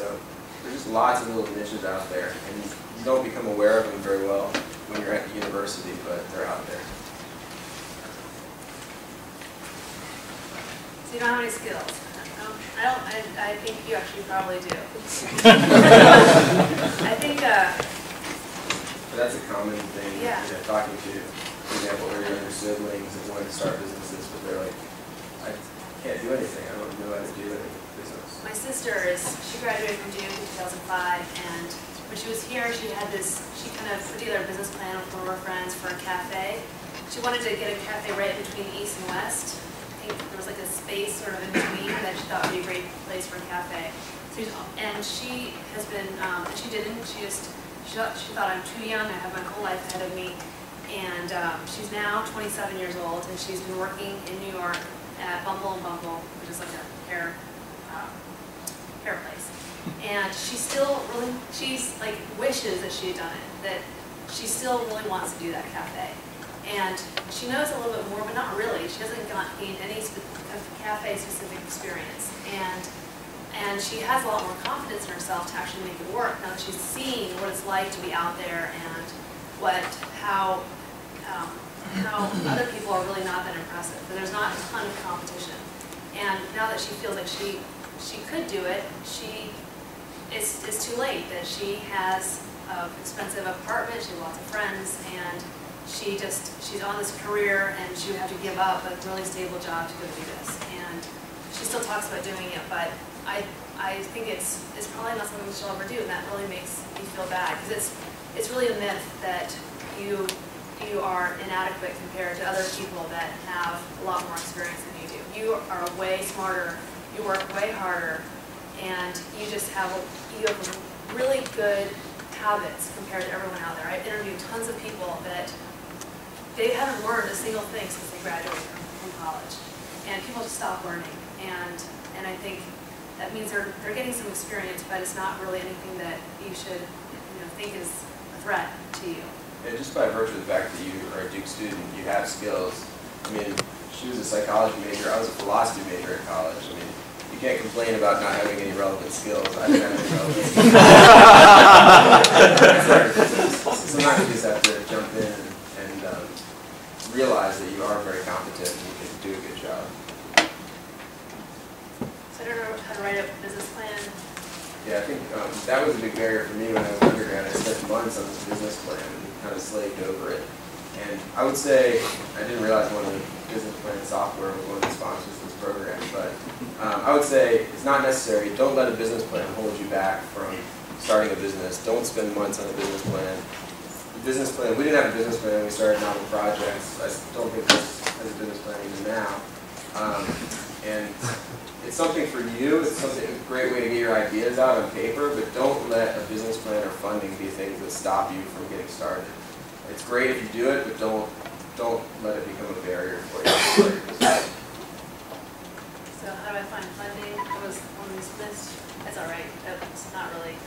there's just lots of little niches out there, and you don't become aware of them very well when you're at the university, but they're out there. So you don't have any skills. I don't. I, don't, I, I think you actually probably do. I think. Uh, but that's a common thing. Yeah. You know, talking to, for example, your younger siblings that wanted to start businesses, but they're like, I can't do anything. I don't know how to do anything. My sister is, she graduated from Duke in two thousand five, and when she was here, she had this, she kind of put together a business plan with one of her friends for a cafe. She wanted to get a cafe right in between East and West. I think there was like a space sort of in between that she thought would be a great place for a cafe. So, and she has been, um, and she didn't, she just, she thought, she thought I'm too young, I have my whole life ahead of me. And um, she's now twenty-seven years old, and she's been working in New York at Bumble and Bumble, which is like a hair, um, hair place, and she still really, she's like wishes that she had done it, that she still really wants to do that cafe, and she knows a little bit more, but not really. She hasn't gained any cafe-specific experience, and and she has a lot more confidence in herself to actually make it work now that she's seen what it's like to be out there and what how um, how other people are really not that impressive. But there's not a ton of competition, and now that she feels like she. She could do it. She, it's, it's too late that she has an expensive apartment, she has lots of friends, and she just, she's on this career, and she would have to give up a really stable job to go do this. And she still talks about doing it, but I, I think it's, it's probably not something she'll ever do, and that really makes me feel bad, because it's, it's really a myth that you, you are inadequate compared to other people that have a lot more experience than you do. You are way smarter. you work way harder, and you just have a, you have really good habits compared to everyone out there. I've interviewed tons of people that they haven't learned a single thing since they graduated from, from college, and people just stop learning. And and I think that means they're they're getting some experience, but it's not really anything that you should you know think is a threat to you. Yeah, just by virtue of the fact that you are a Duke student, you have skills. I mean, she was a psychology major, I was a philosophy major at college. I mean, you can't complain about not having any relevant skills. I didn't have any relevant skills. Sometimes you just have to jump in and, and um, realize that you are very competent and you can do a good job. So I don't know how to write a business plan. Yeah, I think um, that was a big barrier for me when I was undergrad. I spent months on this business plan and kind of slaved over it. And I would say, I didn't realize one of the business plan software was one of the sponsors of this program, but um, I would say it's not necessary. Don't let a business plan hold you back from starting a business. Don't spend months on a business plan. The business plan, we didn't have a business plan. We started Novel Projects. I don't think this is a business plan even now. Um, and it's something for you. It's something, it's a great way to get your ideas out on paper, but don't let a business plan or funding be things that stop you from getting started. It's great if you do it, but don't don't let it become a barrier for you. So how do I find funding? It was on this list. That's all right. That's not really.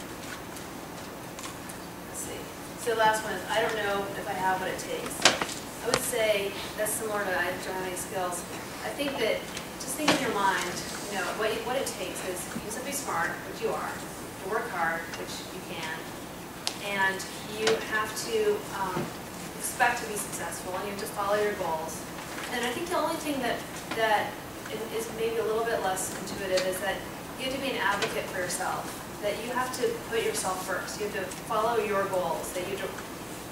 Let's see. So the last one is I don't know if I have what it takes. I would say that's similar to I don't have any skills. I think that just think in your mind. You know what you, what it takes is you have to be smart, which you are. You work hard, which you can. And you have to um, expect to be successful, and you have to follow your goals. And I think the only thing that, that is maybe a little bit less intuitive is that you have to be an advocate for yourself, that you have to put yourself first. You have to follow your goals. That you have to,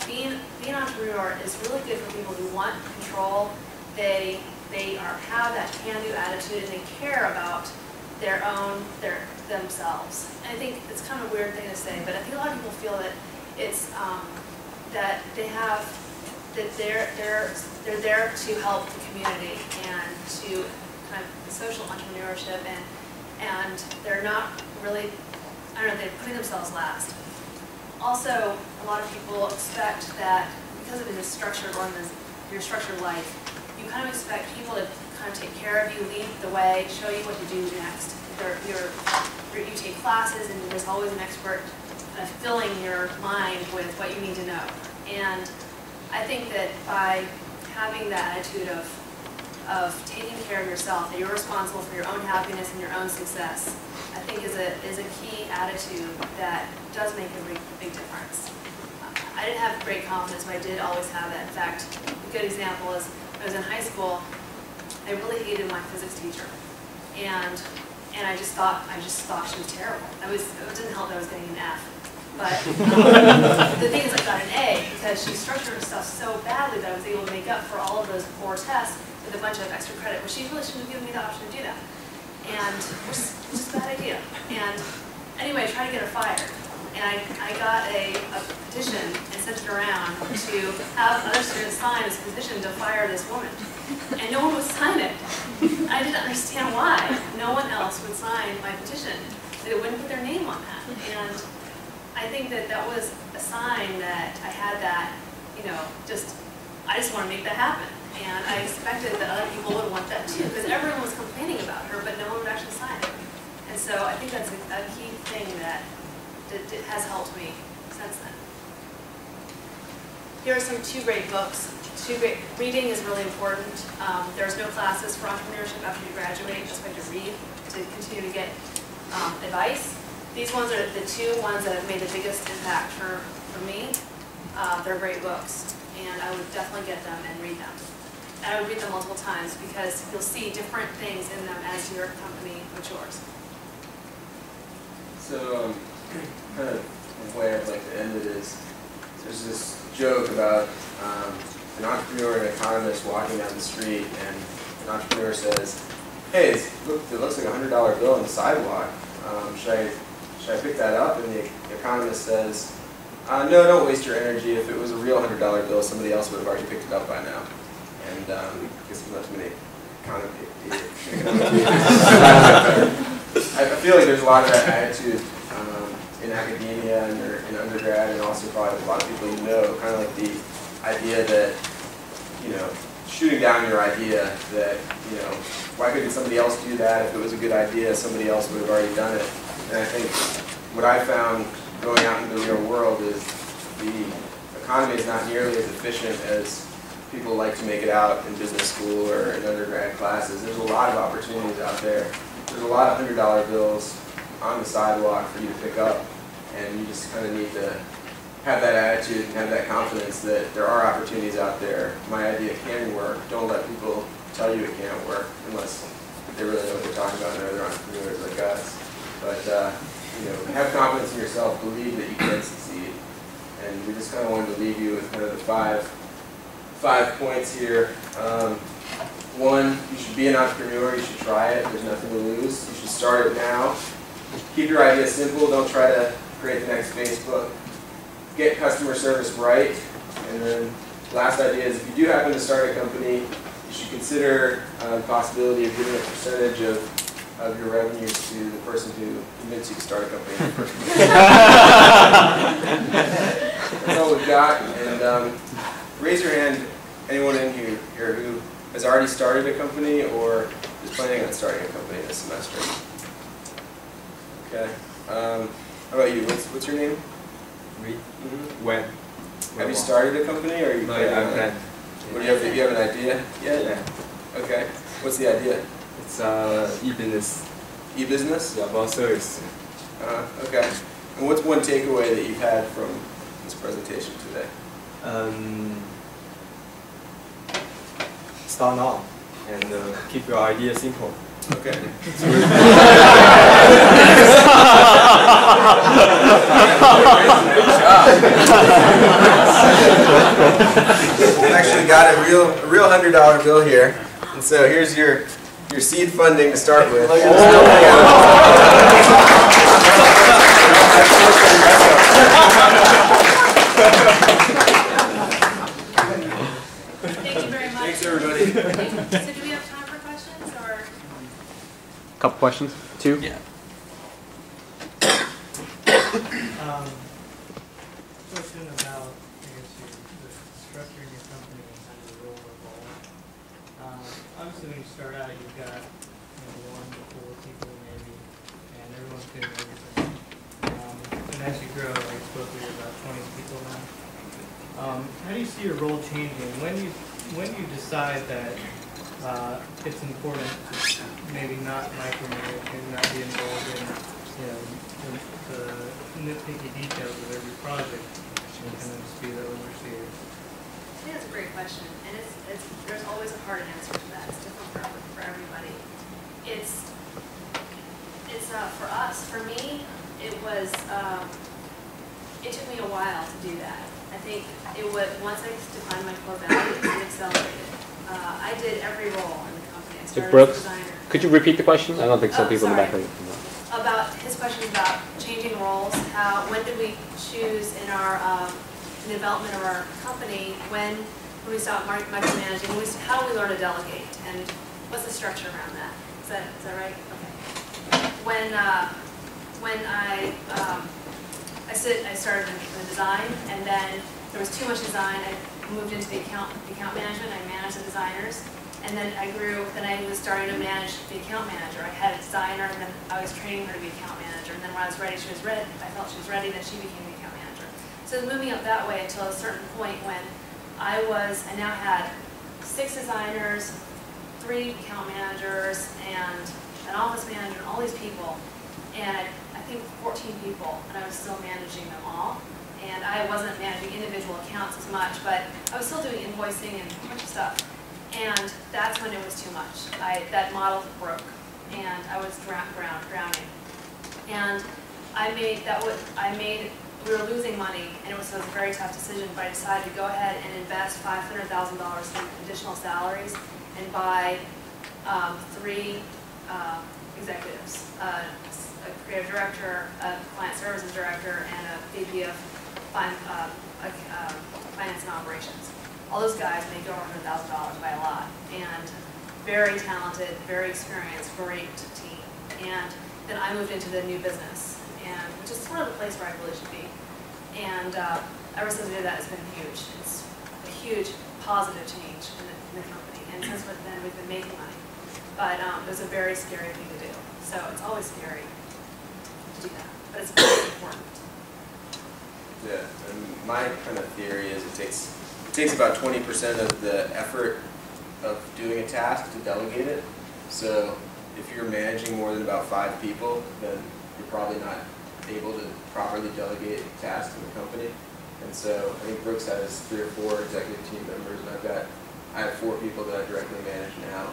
being, being an entrepreneur is really good for people who want control. They, they are, have that can-do attitude, and they care about their own, their themselves. And I think it's kind of a weird thing to say, but I think a lot of people feel that it's um, that they have that they're they're they're there to help the community and to kind of social entrepreneurship, and and they're not really, I don't know, they're putting themselves last. Also, a lot of people expect that because of this structured or this your structured life, you kind of expect people to kind of take care of you, lead the way, show you what to do next. You're, you're, you take classes, and there's always an expert kind of filling your mind with what you need to know. And I think that by having that attitude of, of taking care of yourself, that you're responsible for your own happiness and your own success, I think is a, is a key attitude that does make a big, big difference. I didn't have great confidence, but I did always have that. In fact, a good example is when I was in high school, I really hated my physics teacher, and and I just thought I just thought she was terrible. I was it didn't help that I was getting an F, but um, the thing is I got an A because she structured her stuff so badly that I was able to make up for all of those poor tests with a bunch of extra credit. Well, she really shouldn't have given me the option to do that, and it was just a bad idea. And anyway, I tried to get her fired, and I I got a, a petition and sent it around to have other students sign this petition to fire this woman. And no one would sign it. I didn't understand why no one else would sign my petition. They wouldn't put their name on that. And I think that that was a sign that I had that, you know, just, I just want to make that happen. And I expected that other people would want that too, because everyone was complaining about her, but no one would actually sign it. And so I think that's a, a key thing that, that, that has helped me since then. Here are some two great books. Two great, reading is really important. Um, there's no classes for entrepreneurship after you graduate. You just have to read to continue to get um, advice. These ones are the two ones that have made the biggest impact for, for me. Uh, they're great books, and I would definitely get them and read them. And I would read them multiple times because you'll see different things in them as your company matures. So um, kind of the way I'd like to end it is, there's this joke about um, an entrepreneur and an economist walking down the street, and an entrepreneur says, hey, it's, look, it looks like a one hundred dollar bill on the sidewalk. Um, should, I, should I pick that up? And the economist says, uh, no, don't waste your energy. If it was a real one hundred dollar bill, somebody else would have already picked it up by now. And um, I guess he left me kind of I feel like there's a lot of that attitude um, in academia and in undergrad, and also probably a lot of people you know, kind of like the idea that, you know, shooting down your idea that, you know, why couldn't somebody else do that? If it was a good idea, somebody else would have already done it. And I think what I found going out into the real world is the economy is not nearly as efficient as people like to make it out in business school or in undergrad classes. There's a lot of opportunities out there. There's a lot of one hundred dollar bills on the sidewalk for you to pick up, and you just kind of need to have that attitude and have that confidence that there are opportunities out there. My idea can work. Don't let people tell you it can't work unless they really know what they're talking about and they're entrepreneurs like us. But uh, you know, have confidence in yourself. Believe that you can succeed. And we just kind of wanted to leave you with kind of the five five points here. Um, one, you should be an entrepreneur. You should try it. There's nothing to lose. You should start it now. Keep your idea simple. Don't try to create the next Facebook. Get customer service right. And then last idea is, if you do happen to start a company, you should consider uh, the possibility of giving a percentage of, of your revenues to the person who convinced you to start a company. That's all we've got. And um, raise your hand, anyone in here, here who has already started a company or is planning on starting a company this semester. Okay. Um, how about you? What's, what's your name? Me? Mm-hmm. When? Have when you started a company, or are you? No, I haven't. What do you have? Do you have an idea? Yeah. Yeah. Okay. What's the idea? It's uh, e-business. E-business? Yeah, about service. Uh, okay. And what's one takeaway that you've had from this presentation today? Um, start now and uh, keep your idea simple. Okay. We've actually got a real, a real hundred dollar bill here, and so here's your your seed funding to start with. Thank you very much. Thanks, everybody. So do we have time for questions, or? Couple questions? Two? Yeah. um, question about, I guess, your, the structuring your company and kind of the role of all. Um, obviously, when you start out, you've got, you know, one to four people maybe, and everyone's doing everything. Um, and as you grow, like, supposedly you're about twenty people now. Um, how do you see your role changing? When do you, when do you decide that Uh, it's important to maybe not micromanage, maybe not be involved in, you know, the, the nitpicky details of every project, and kind of just be the overseer? I think that's a great question, and it's, it's, there's always a hard answer to that. It's different for, for everybody. It's it's not for us. For me, it was um, it took me a while to do that. I think it was once I defined my core values, it accelerated. Uh, I did every role in the company. I started Brooks, as a designer. Could you repeat the question? I don't think some oh, people sorry. in the back. No. About his question about changing roles. How? When did we choose in our um, in the development of our company? When, when we stopped micromanaging? When we, how we learn to delegate? And what's the structure around that? Is that, is that right? Okay. When uh, when I um, I sit, I started in the design, and then there was too much design. I, moved into the account, the account management. I managed the designers, and then I grew. Then I was starting to manage the account manager. I had a designer, and then I was training her to be account manager. And then when I was ready, she was ready. I felt she was ready. Then she became the account manager. So moving up that way until a certain point when I was, I now had six designers, three account managers, and an office manager, and all these people, and I think fourteen people, and I was still managing them all. And I wasn't managing individual accounts as much, but I was still doing invoicing and a bunch of stuff. And that's when it was too much. I, that model broke, and I was drown, drown, drowning. And I made that was I made we were losing money, and it was, so it was a very tough decision. But I decided to go ahead and invest five hundred thousand dollars in additional salaries and buy um, three uh, executives: uh, a creative director, a client services director, and a V P of Um, uh, uh, finance and operations. All those guys make over one hundred thousand dollars by a lot, and very talented, very experienced, great team. And then I moved into the new business, and which is sort of the place where I really should be. And uh, ever since I did that, it's been huge. It's a huge positive change in the, in the company. And since then, we've been making money. But um, it was a very scary thing to do. So it's always scary to do that. But it's very important. Yeah, and my kind of theory is it takes it takes about twenty percent of the effort of doing a task to delegate it. So if you're managing more than about five people, then you're probably not able to properly delegate tasks in the company. And so I think Brooks has three or four executive team members, and I've got I have four people that I directly manage now.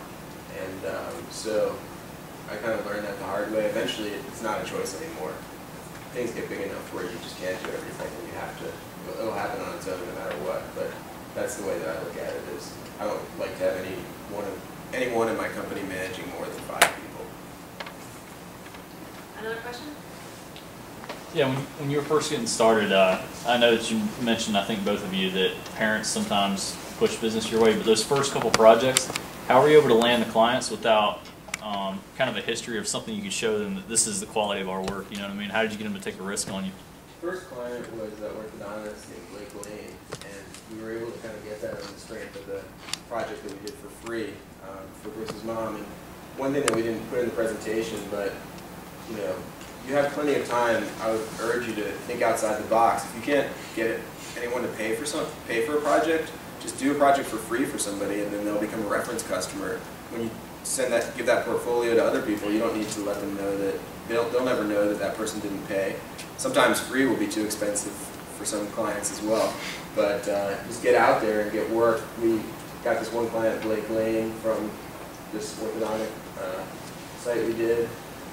And um, so I kind of learned that the hard way. Eventually, it's not a choice anymore. Things get big enough where you just can't do everything, and you have to, it'll happen on its own no matter what, but that's the way that I look at it is, I don't like to have any one, of, anyone in my company managing more than five people. Another question? Yeah, when, when you were first getting started, uh, I know that you mentioned, I think both of you, that parents sometimes push business your way, but those first couple projects, how were you able to land the clients without Um, kind of a history of something you could show them that this is the quality of our work, you know what I mean? How did you get them to take a risk on you? First client was uh, Rokadonis in Blake Lane, and we were able to kind of get that on the strength of the project that we did for free um, for Bruce's mom. And one thing that we didn't put in the presentation, but you know, you have plenty of time. I would urge you to think outside the box. If you can't get anyone to pay for some pay for a project, just do a project for free for somebody, and then they'll become a reference customer. When you send that, give that portfolio to other people, you don't need to let them know that, they'll, they'll never know that that person didn't pay. Sometimes free will be too expensive for some clients as well, but uh, just get out there and get work. We got this one client, Blake Lane, from this orthodontic uh, site we did.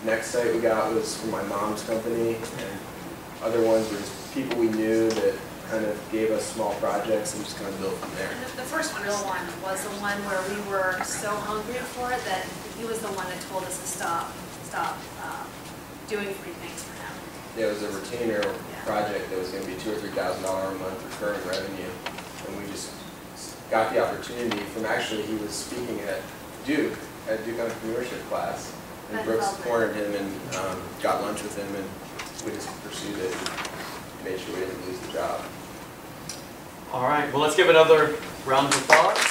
Next site we got was from my mom's company, and other ones were just people we knew that kind of gave us small projects and just kind of built from there. And the, the first real one was the one where we were so hungry for it that he was the one that told us to stop, stop uh, doing free things for him. Yeah, it was a retainer yeah. project that was going to be two or three thousand dollars a month recurring revenue, and we just got the opportunity from actually he was speaking at Duke at Duke entrepreneurship class, and that Brooks cornered him and um, got lunch with him, and we just pursued it and made sure we didn't lose the job. All right, well, let's give another round of applause.